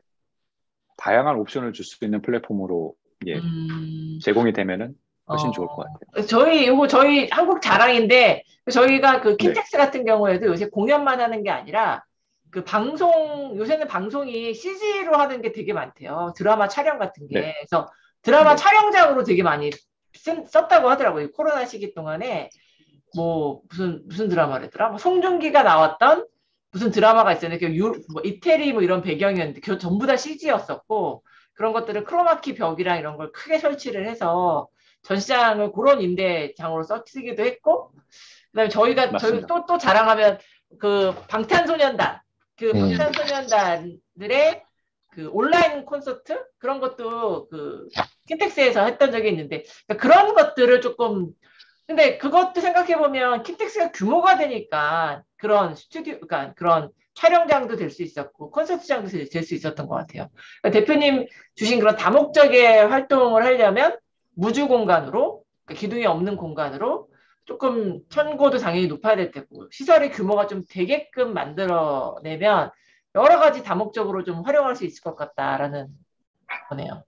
다양한 옵션을 줄 수 있는 플랫폼으로 예, 음. 제공이 되면은 훨씬 어. 좋을 것 같아요. 저희 요거 저희 한국 자랑인데 저희가 그 키넥스 네. 같은 경우에도 요새 공연만 하는 게 아니라 그 방송 요새는 방송이 씨지로 하는 게 되게 많대요. 드라마 촬영 같은 게. 네. 그래서 드라마 네. 촬영장으로 되게 많이 쓴, 썼다고 하더라고요. 코로나 시기 동안에 뭐 무슨 무슨 드라마랬더라? 뭐 송중기가 나왔던 무슨 드라마가 있었는데 유, 뭐 이태리 뭐 이런 배경이었는데 그 전부 다 씨지였었고 그런 것들을 크로마키 벽이랑 이런 걸 크게 설치를 해서 전시장을 그런 임대장으로 써 쓰기도 했고 그다음에 저희가 저희 또 또 자랑하면 그 방탄소년단 그 방탄소년단들의 그 온라인 콘서트 그런 것도 그 킨텍스에서 했던 적이 있는데 그러니까 그런 것들을 조금 근데 그것도 생각해 보면 킨텍스가 규모가 되니까 그런 스튜디오 그러니까 그런 촬영장도 될 수 있었고 콘서트장도 될 수 있었던 것 같아요. 그러니까 대표님 주신 그런 다목적인 활동을 하려면 무주 공간으로 그러니까 기둥이 없는 공간으로 조금 천고도 당연히 높아야 될 테고, 시설의 규모가 좀 되게끔 만들어내면 여러 가지 다목적으로 좀 활용할 수 있을 것 같다라는 거네요.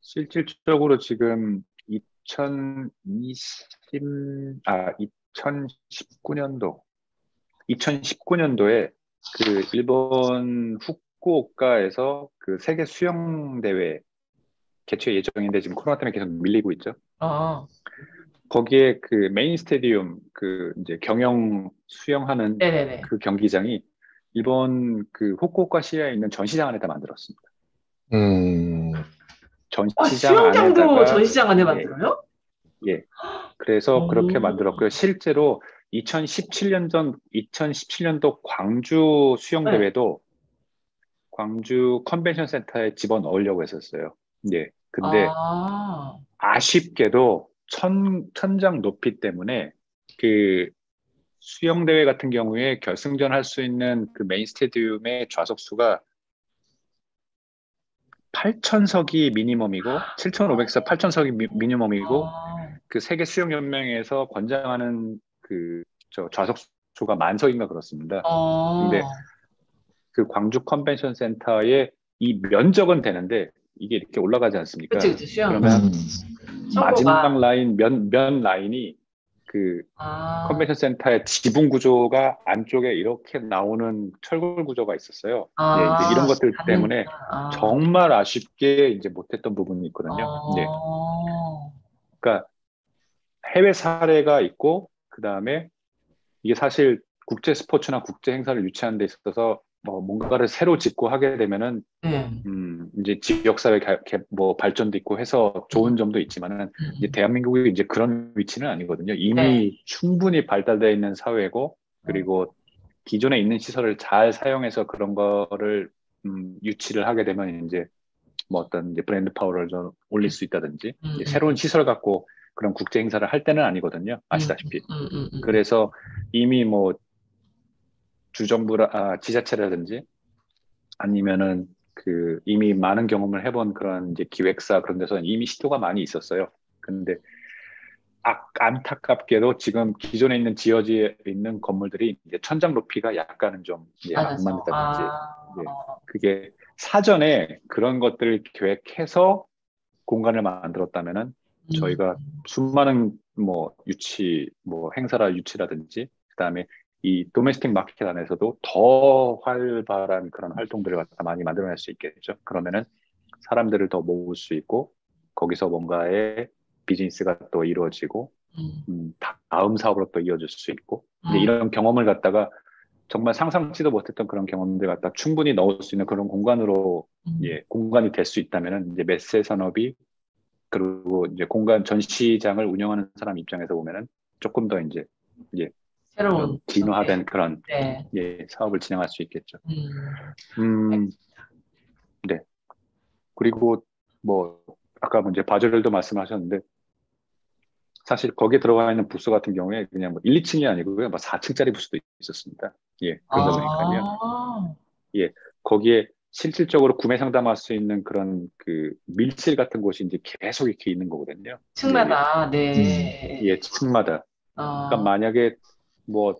실질적으로 지금 이천이십, 아, 이천십구 년도, 이천십구 년도에 그 일본 후쿠오카에서 그 세계 수영 대회 개최 예정인데 지금 코로나 때문에 계속 밀리고 있죠. 아. 거기에 그 메인 스테디움 그 이제 경영 수영하는 네네네. 그 경기장이 일본 그 후쿠오카 시에 있는 전시장 안에다 만들었습니다. 음. 전시장 아, 수영장도 안에다가, 전시장 안에 만들어요? 예. 예. 그래서 음. 그렇게 만들었고요. 실제로 이천십칠 년 전 이천십칠 년도 광주 수영 대회도 네. 광주 컨벤션 센터에 집어넣으려고 했었어요. 예. 근데 아. 아쉽게도 천, 천장 높이 때문에 그 수영 대회 같은 경우에 결승전 할 수 있는 그 메인 스테디움의 좌석수가 팔천 석이 미니멈이고 칠천오백 석, 팔천 석이 미, 미니멈이고 아. 그 세계 수영 연맹에서 권장하는 그 저 좌석수가 만 석인가 그렇습니다. 아. 근데 그 광주 컨벤션 센터의 이 면적은 되는데 이게 이렇게 올라가지 않습니까? 그치, 그치, 그러면 음. 마지막 라인 면, 면 라인이 그 아. 컨벤션 센터의 지붕 구조가 안쪽에 이렇게 나오는 철골 구조가 있었어요. 아. 예, 이런 것들 때문에 아. 정말 아쉽게 이제 못했던 부분이 있거든요. 아. 예. 그러니까 해외 사례가 있고 그 다음에 이게 사실 국제 스포츠나 국제 행사를 유치하는 데 있어서 뭐 뭔가를 새로 짓고 하게 되면은 음. 음, 이제 지역사회 뭐 발전도 있고 해서 좋은 점도 있지만은 음. 이제 대한민국이 이제 그런 위치는 아니거든요. 이미 네. 충분히 발달되어 있는 사회고 그리고 기존에 있는 시설을 잘 사용해서 그런 거를 음, 유치를 하게 되면 이제 뭐 어떤 이제 브랜드 파워를 좀 올릴 수 있다든지 음. 이제 새로운 시설 갖고 그런 국제 행사를 할 때는 아니거든요. 아시다시피. 음. 음, 음, 음. 그래서 이미 뭐 주정부라 아, 지자체라든지 아니면은 그 이미 많은 경험을 해본 그런 이제 기획사 그런 데서 이미 시도가 많이 있었어요. 근데 아, 안타깝게도 지금 기존에 있는 지어지에 있는 건물들이 이제 천장 높이가 약간은 좀 예, 안 맞는다든지 아... 예, 그게 사전에 그런 것들을 계획해서 공간을 만들었다면은 음. 저희가 수많은 뭐 유치 뭐 행사라 유치라든지 그다음에 이 도메스틱 마켓 안에서도 더 활발한 그런 활동들을 갖다 많이 만들어낼 수 있겠죠. 그러면은 사람들을 더 모을 수 있고 거기서 뭔가의 비즈니스가 또 이루어지고 음, 다음 사업으로 또 이어질 수 있고 근데 이런 경험을 갖다가 정말 상상치도 못했던 그런 경험들 갖다 충분히 넣을 수 있는 그런 공간으로 예, 공간이 될 수 있다면은 이제 매체 산업이 그리고 이제 공간 전시장을 운영하는 사람 입장에서 보면은 조금 더 이제 예. 새로운 진화된 네. 그런 네. 예, 사업을 진행할 수 있겠죠. 음. 음, 네. 그리고 뭐 아까 이제 바젤도 말씀하셨는데 사실 거기에 들어가 있는 부스 같은 경우에 그냥 뭐 일, 이층이 아니고요, 막 사 층짜리 부스도 있었습니다. 예, 그러다 보니까요. 아. 예, 거기에 실질적으로 구매 상담할 수 있는 그런 그 밀실 같은 곳이 이제 계속 이렇게 있는 거거든요. 층마다, 예, 네. 예, 층마다. 아. 그러니까 만약에 뭐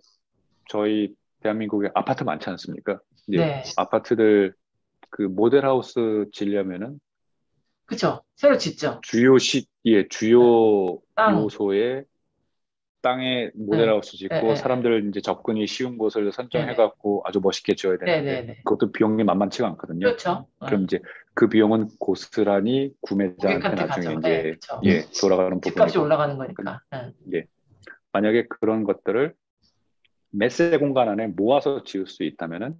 저희 대한민국에 아파트 많지 않습니까? 예. 네. 아파트들 그 모델하우스 지려면은 그렇죠. 새로 짓죠. 주요 시 예 주요 땅. 요소에 땅에 모델하우스 짓고 네. 사람들 이제 접근이 쉬운 곳을 선정해갖고 아주 멋있게 지어야 되는데 네. 그것도 비용이 만만치가 않거든요. 그렇죠. 그럼 이제 그 비용은 고스란히 구매자한테 나중에 가죠. 이제 네, 그렇죠. 예 돌아가는 부분. 집값이 올라가는 거니까. 네. 예. 만약에 그런 것들을 매세 공간 안에 모아서 지을 수 있다면은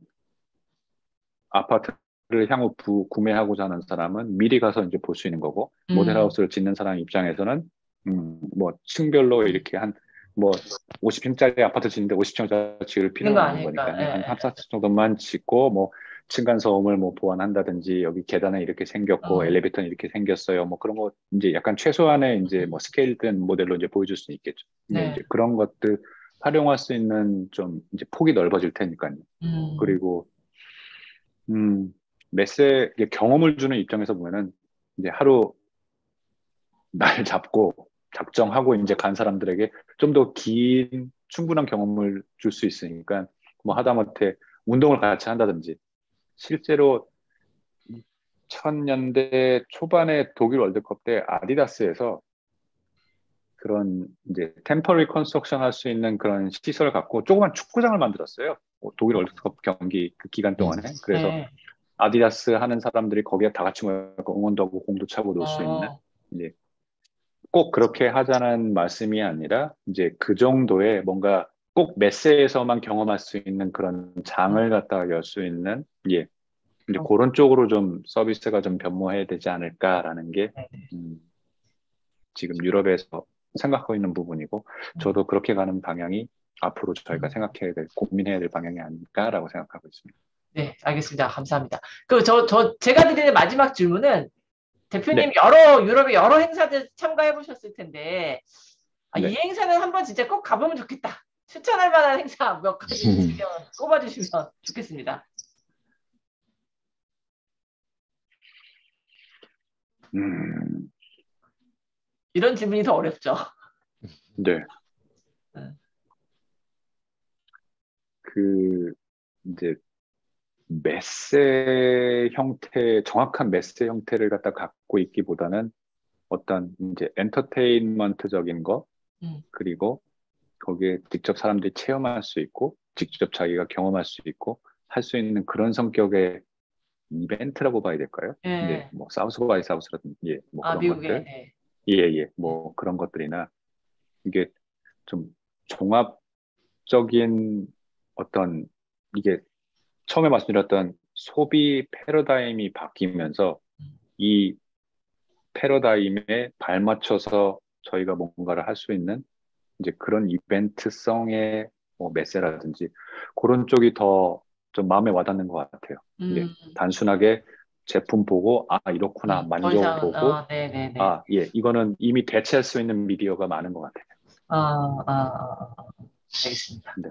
아파트를 향후 부, 구매하고자 하는 사람은 미리 가서 이제 볼 수 있는 거고 음. 모델하우스를 짓는 사람 입장에서는 음, 뭐 층별로 이렇게 한 뭐 오십 평짜리 아파트 짓는데 오십 평짜리 지을 필요는 없는 거니까 네. 한 삼, 사 층 정도만 짓고 뭐 층간 소음을 뭐 보완한다든지 여기 계단은 이렇게 생겼고 어. 엘리베이터는 이렇게 생겼어요. 뭐 그런 거 이제 약간 최소한의 이제 뭐 스케일된 모델로 이제 보여줄 수 있겠죠. 네. 이제 그런 것들 활용할 수 있는 좀 이제 폭이 넓어질 테니까요. 음. 그리고 음, 매세 경험을 주는 입장에서 보면은 이제 하루 날 잡고 작정하고 이제 간 사람들에게 좀 더 긴 충분한 경험을 줄 수 있으니까, 뭐 하다못해 운동을 같이 한다든지. 실제로 이천 년대 초반에 독일 월드컵 때 아디다스에서 그런 이제 템퍼리 컨스트럭션 할 수 있는 그런 시설을 갖고 조그만 축구장을 만들었어요. 독일 월드컵 경기 그 기간 동안에. 그래서 네. 아디다스 하는 사람들이 거기에 다 같이 모여서 응원도 하고 공도 차고 놀 수 있는. 이제 꼭 그렇게 하자는 말씀이 아니라 이제 그 정도의 뭔가 꼭 메세에서만 경험할 수 있는 그런 장을 갖다 열 수 있는, 예, 이제 어. 그런 쪽으로 좀 서비스가 좀 변모해야 되지 않을까라는 게 음, 지금 유럽에서 생각하고 있는 부분이고, 저도 그렇게 가는 방향이 앞으로 저희가 생각해야 될, 고민해야 될 방향이 아닐까라고 생각하고 있습니다. 네, 알겠습니다. 감사합니다. 그 저 저 제가 드리는 마지막 질문은, 대표님 네. 여러 유럽의 여러 행사들 참가해 보셨을 텐데, 아, 네. 이 행사는 한번 진짜 꼭 가보면 좋겠다, 추천할 만한 행사 몇 가지 꼽아주시면 좋겠습니다. 음. 이런 질문이 더 어렵죠. 네. 그 이제 메세 형태, 정확한 메세 형태를 갖다 갖고 있기보다는 어떤 이제 엔터테인먼트적인 거, 음. 그리고 거기에 직접 사람들이 체험할 수 있고 직접 자기가 경험할 수 있고 할 수 있는 그런 성격의 이벤트라고 봐야 될까요? 예. 네, 뭐 사우스 바이 사우스라든지, 예, 뭐 아, 그런 것들, 네. 예, 예, 뭐 그런 것들이나, 이게 좀 종합적인 어떤, 이게 처음에 말씀드렸던 소비 패러다임이 바뀌면서 이 패러다임에 발맞춰서 저희가 뭔가를 할 수 있는 이제 그런 이벤트성의 뭐 메세라든지 그런 쪽이 더 좀 마음에 와닿는 것 같아요. 음. 예, 단순하게 제품 보고 아 이렇구나 음, 만져보고 어, 아 예, 이거는 이미 대체할 수 있는 미디어가 많은 것 같아요. 아, 아, 아. 알겠습니다. 네.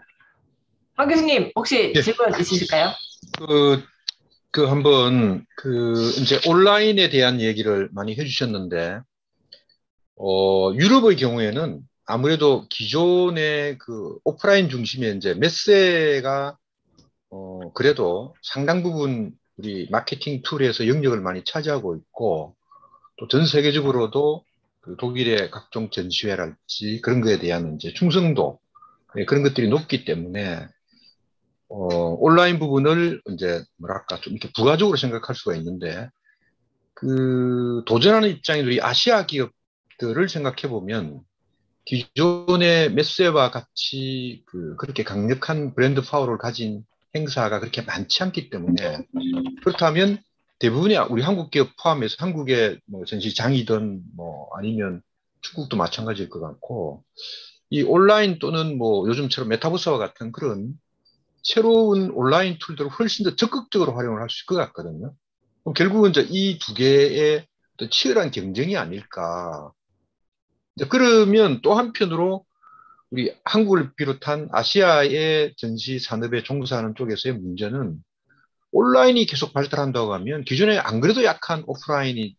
황 교수님 혹시 예. 질문 있으실까요? 그, 그 한번 그 이제 온라인에 대한 얘기를 많이 해주셨는데, 어, 유럽의 경우에는 아무래도 기존의 그 오프라인 중심의 이제 메세가 어, 그래도 상당 부분 우리 마케팅 툴에서 영역을 많이 차지하고 있고, 또 전 세계적으로도 그 독일의 각종 전시회랄지 그런 거에 대한 이제 충성도, 네, 그런 것들이 높기 때문에 어, 온라인 부분을 이제 뭐랄까 좀 이렇게 부가적으로 생각할 수가 있는데, 그 도전하는 입장인 우리 아시아 기업들을 생각해 보면 기존의 메세와 같이 그 그렇게 강력한 브랜드 파워를 가진 행사가 그렇게 많지 않기 때문에, 그렇다면 대부분이 우리 한국 기업 포함해서 한국의 뭐 전시장이든 뭐 아니면 중국도 마찬가지일 것 같고, 이 온라인 또는 뭐 요즘처럼 메타버스와 같은 그런 새로운 온라인 툴들을 훨씬 더 적극적으로 활용을 할 수 있을 것 같거든요. 그럼 결국은 이제 이 두 개의 또 치열한 경쟁이 아닐까. 그러면 또 한편으로 우리 한국을 비롯한 아시아의 전시 산업에 종사하는 쪽에서의 문제는, 온라인이 계속 발달한다고 하면 기존에 안 그래도 약한 오프라인이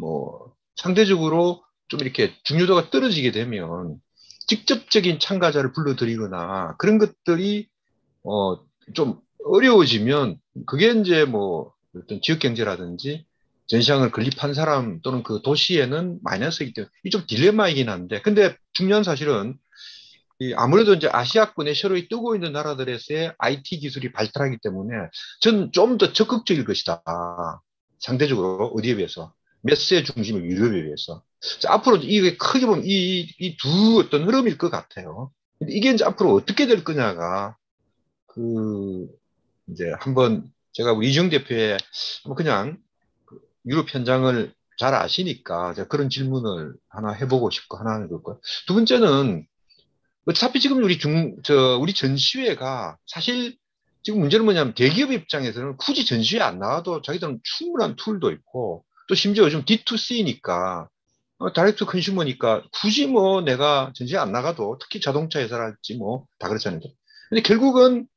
뭐 상대적으로 좀 이렇게 중요도가 떨어지게 되면 직접적인 참가자를 불러들이거나 그런 것들이 어 좀 어려워지면, 그게 이제 뭐 어떤 지역 경제라든지 전시장을 건립한 사람 또는 그 도시에는 마이너스이기 때문에 이 좀 딜레마이긴 한데, 근데 중요한 사실은 이 아무래도 이제 아시아권에 새로이 뜨고 있는 나라들에서의 아이티 기술이 발달하기 때문에 저는 좀 더 적극적일 것이다. 상대적으로 어디에 비해서? 메세 중심의 유럽에 비해서. 자, 앞으로 이게 크게 보면 이 이 두 어떤 흐름일 것 같아요. 근데 이게 이제 앞으로 어떻게 될 거냐가, 그 이제 한번 제가 우리 이주형 대표의 그냥 유럽 현장을 잘 아시니까 제가 그런 질문을 하나 해보고 싶고, 하나 해볼 거예요. 두 번째는 어차피 지금 우리 중, 저, 우리 전시회가 사실 지금 문제는 뭐냐면, 대기업 입장에서는 굳이 전시회 안 나와도 자기들은 충분한 툴도 있고, 또 심지어 요즘 디 투 씨니까, 어, 다이렉트 컨슈머니까 굳이 뭐 내가 전시회 안 나가도, 특히 자동차 회사랄지 뭐 다 그렇잖아요. 근데 결국은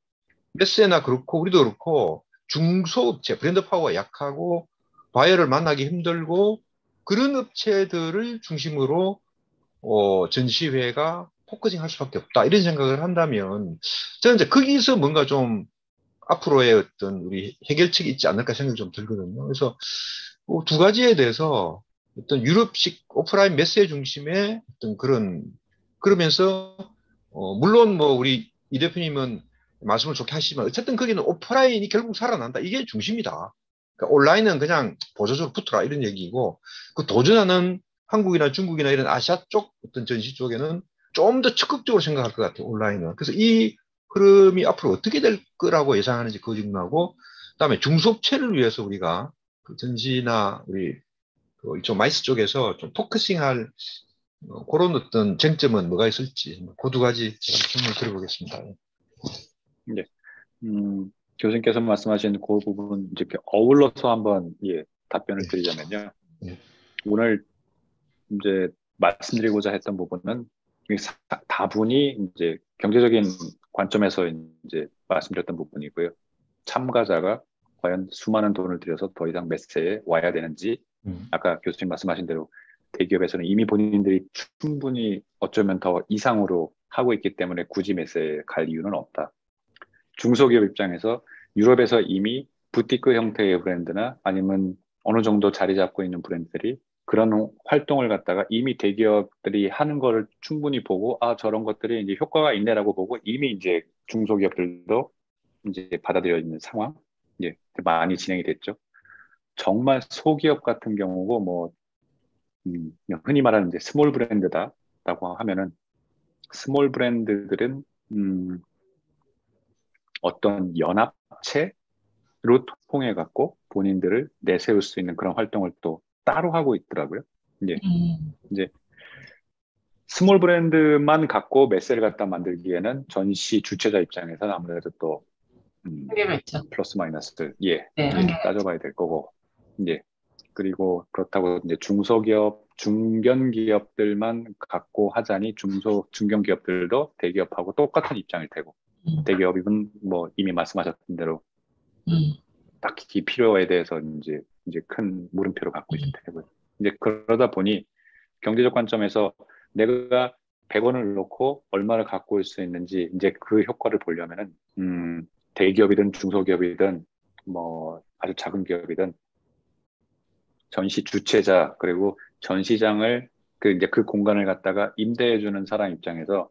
메세나 그렇고 우리도 그렇고 중소업체, 브랜드 파워가 약하고 바이어를 만나기 힘들고 그런 업체들을 중심으로 어, 전시회가 포커싱 할 수밖에 없다, 이런 생각을 한다면, 저는 이제 거기서 뭔가 좀 앞으로의 어떤 우리 해결책이 있지 않을까 생각이 좀 들거든요. 그래서 뭐 두 가지에 대해서 어떤 유럽식 오프라인 메시지 중심의 어떤 그런, 그러면서, 어, 물론 뭐 우리 이 대표님은 말씀을 좋게 하시지만, 어쨌든 거기는 오프라인이 결국 살아난다, 이게 중심이다. 그러니까 온라인은 그냥 보조적으로 붙어라, 이런 얘기고, 그 도전하는 한국이나 중국이나 이런 아시아 쪽 어떤 전시 쪽에는 좀 더 적극적으로 생각할 것 같아요, 온라인은. 그래서 이 흐름이 앞으로 어떻게 될 거라고 예상하는지 그거 질문하고, 그 다음에 중소업체를 위해서 우리가 그 전시나 우리 이쪽 마이스 쪽에서 좀 포커싱할 그런 어떤 쟁점은 뭐가 있을지, 그 두 가지 질문을 드려보겠습니다. 네. 음, 교수님께서 말씀하신 그 부분, 이제 어울러서 한번 예, 답변을 드리자면요. 네. 오늘 이제 말씀드리고자 했던 부분은 다분히 이제 경제적인 관점에서 이제 말씀드렸던 부분이고요. 참가자가 과연 수많은 돈을 들여서 더 이상 메세에 와야 되는지, 음. 아까 교수님 말씀하신 대로 대기업에서는 이미 본인들이 충분히 어쩌면 더 이상으로 하고 있기 때문에 굳이 메세에 갈 이유는 없다. 중소기업 입장에서 유럽에서 이미 부티크 형태의 브랜드나 아니면 어느 정도 자리 잡고 있는 브랜드들이 그런 활동을 갖다가 이미 대기업들이 하는 거를 충분히 보고, 아, 저런 것들이 이제 효과가 있네라고 보고 이미 이제 중소기업들도 이제 받아들여 있는 상황, 이제 많이 진행이 됐죠. 정말 소기업 같은 경우고 뭐 음, 흔히 말하는 이제 스몰 브랜드다라고 하면은 스몰 브랜드들은 음, 어떤 연합체로 통해 갖고 본인들을 내세울 수 있는 그런 활동을 또 따로 하고 있더라고요. 이제, 음. 이제 스몰 브랜드만 갖고 메세를 갖다 만들기에는 전시 주최자 입장에서는 아무래도 또 음, 플러스 마이너스들 예, 네. 예 따져봐야 될 거고, 이제 그리고 그렇다고 이제 중소기업, 중견 기업들만 갖고 하자니 중소 중견 기업들도 대기업하고 똑같은 입장일 테고, 음. 대기업은 뭐 이미 말씀하셨던 대로 음. 딱히 필요에 대해서 이제 이제 큰 물음표를 갖고 있을 테고요. 이제 그러다 보니 경제적 관점에서 내가 백 원을 놓고 얼마를 갖고 올 수 있는지 이제 그 효과를 보려면은 음, 대기업이든 중소기업이든 뭐 아주 작은 기업이든 전시 주최자 그리고 전시장을 그 이제 그 공간을 갖다가 임대해주는 사람 입장에서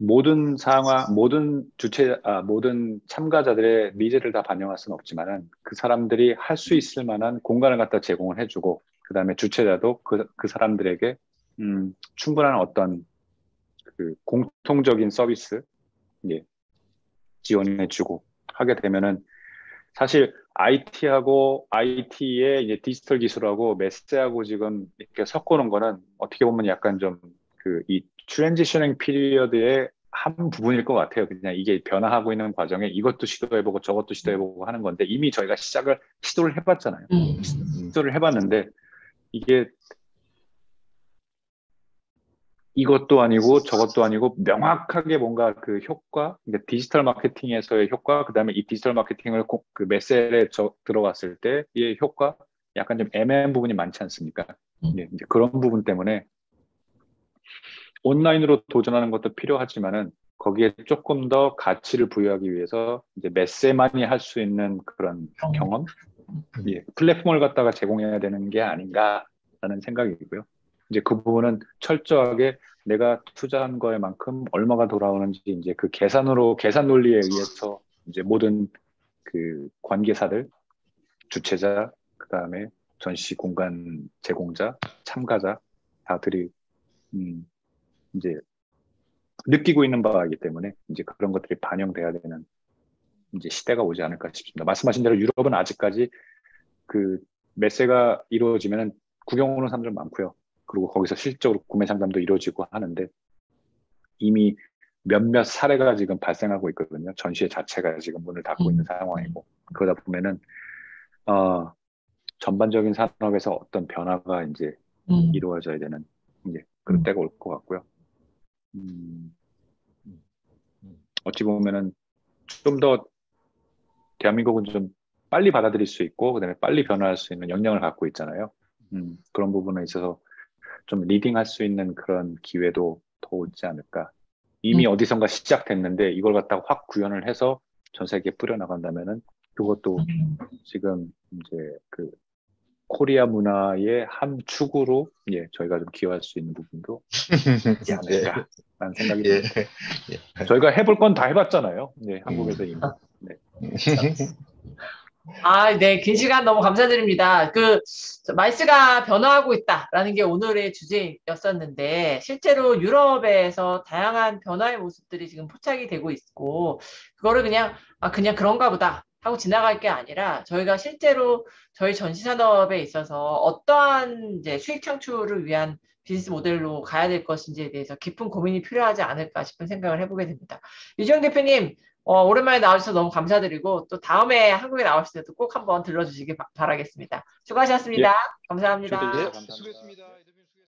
모든 상황, 모든 주체, 아, 모든 참가자들의 니즈를 다 반영할 수는 없지만은 그 사람들이 할 수 있을 만한 공간을 갖다 제공을 해주고, 그 다음에 주체자도 그, 그 사람들에게, 음, 충분한 어떤 그 공통적인 서비스, 예, 지원해주고 하게 되면은 사실 아이티하고 아이티의 이제 디지털 기술하고 메세하고 지금 이렇게 섞어놓은 거는 어떻게 보면 약간 좀 그 이 트랜지셔닝 피리어드의 한 부분일 것 같아요. 그냥 이게 변화하고 있는 과정에 이것도 시도해보고 저것도 시도해보고 하는 건데 이미 저희가 시작을 시도를 해봤잖아요. 음. 시도를 해봤는데 이게 이것도 아니고 저것도 아니고 명확하게 뭔가 그 효과, 그러니까 디지털 마케팅에서의 효과, 그 다음에 이 디지털 마케팅을 그 메시지에 들어갔을 때의 효과, 약간 좀 애매한 부분이 많지 않습니까? 음. 네, 이제 그런 부분 때문에 온라인으로 도전하는 것도 필요하지만은 거기에 조금 더 가치를 부여하기 위해서 이제 메세만이 할 수 있는 그런 경험, 예, 플랫폼을 갖다가 제공해야 되는 게 아닌가라는 생각이고요. 이제 그 부분은 철저하게 내가 투자한 거에 만큼 얼마가 돌아오는지 이제 그 계산으로 계산 논리에 의해서 이제 모든 그 관계사들, 주최자, 그 다음에 전시 공간 제공자, 참가자 다들이 음. 이제 느끼고 있는 바이기 때문에 이제 그런 것들이 반영돼야 되는 이제 시대가 오지 않을까 싶습니다. 말씀하신 대로 유럽은 아직까지 그 메세가 이루어지면은 구경 오는 사람들 많고요. 그리고 거기서 실질적으로 구매 상담도 이루어지고 하는데 이미 몇몇 사례가 지금 발생하고 있거든요. 전시회 자체가 지금 문을 닫고 있는 상황이고, 그러다 보면은 어, 전반적인 산업에서 어떤 변화가 이제 음. 이루어져야 되는 이제 그럴 때가 올 것 같고요. 음, 어찌 보면은 좀 더 대한민국은 좀 빨리 받아들일 수 있고, 그다음에 빨리 변화할 수 있는 역량을 갖고 있잖아요. 음, 그런 부분에 있어서 좀 리딩할 수 있는 그런 기회도 더 오지 않을까. 이미 음. 어디선가 시작됐는데 이걸 갖다가 확 구현을 해서 전 세계에 뿌려나간다면은 그것도 지금 이제 그 코리아 문화의 한 축으로 예 저희가 좀 기여할 수 있는 부분도 있지 않을까라는 생각이 듭니다. 예. 예. 저희가 해볼 건 다 해봤잖아요. 네, 한국에서 이미. 네. 아, 네, 긴 시간 너무 감사드립니다. 그 마이스가 변화하고 있다라는 게 오늘의 주제였었는데 실제로 유럽에서 다양한 변화의 모습들이 지금 포착이 되고 있고 그거를 그냥 아 그냥 그런가 보다. 하고 지나갈 게 아니라 저희가 실제로 저희 전시산업에 있어서 어떠한 이제 수익 창출을 위한 비즈니스 모델로 가야 될 것인지에 대해서 깊은 고민이 필요하지 않을까 싶은 생각을 해보게 됩니다. 이주형 대표님 어, 오랜만에 나와주셔서 너무 감사드리고 또 다음에 한국에 나오실 때도 꼭 한번 들러주시기 바, 바라겠습니다. 수고하셨습니다. 예. 감사합니다. 예, 수고하셨습니다.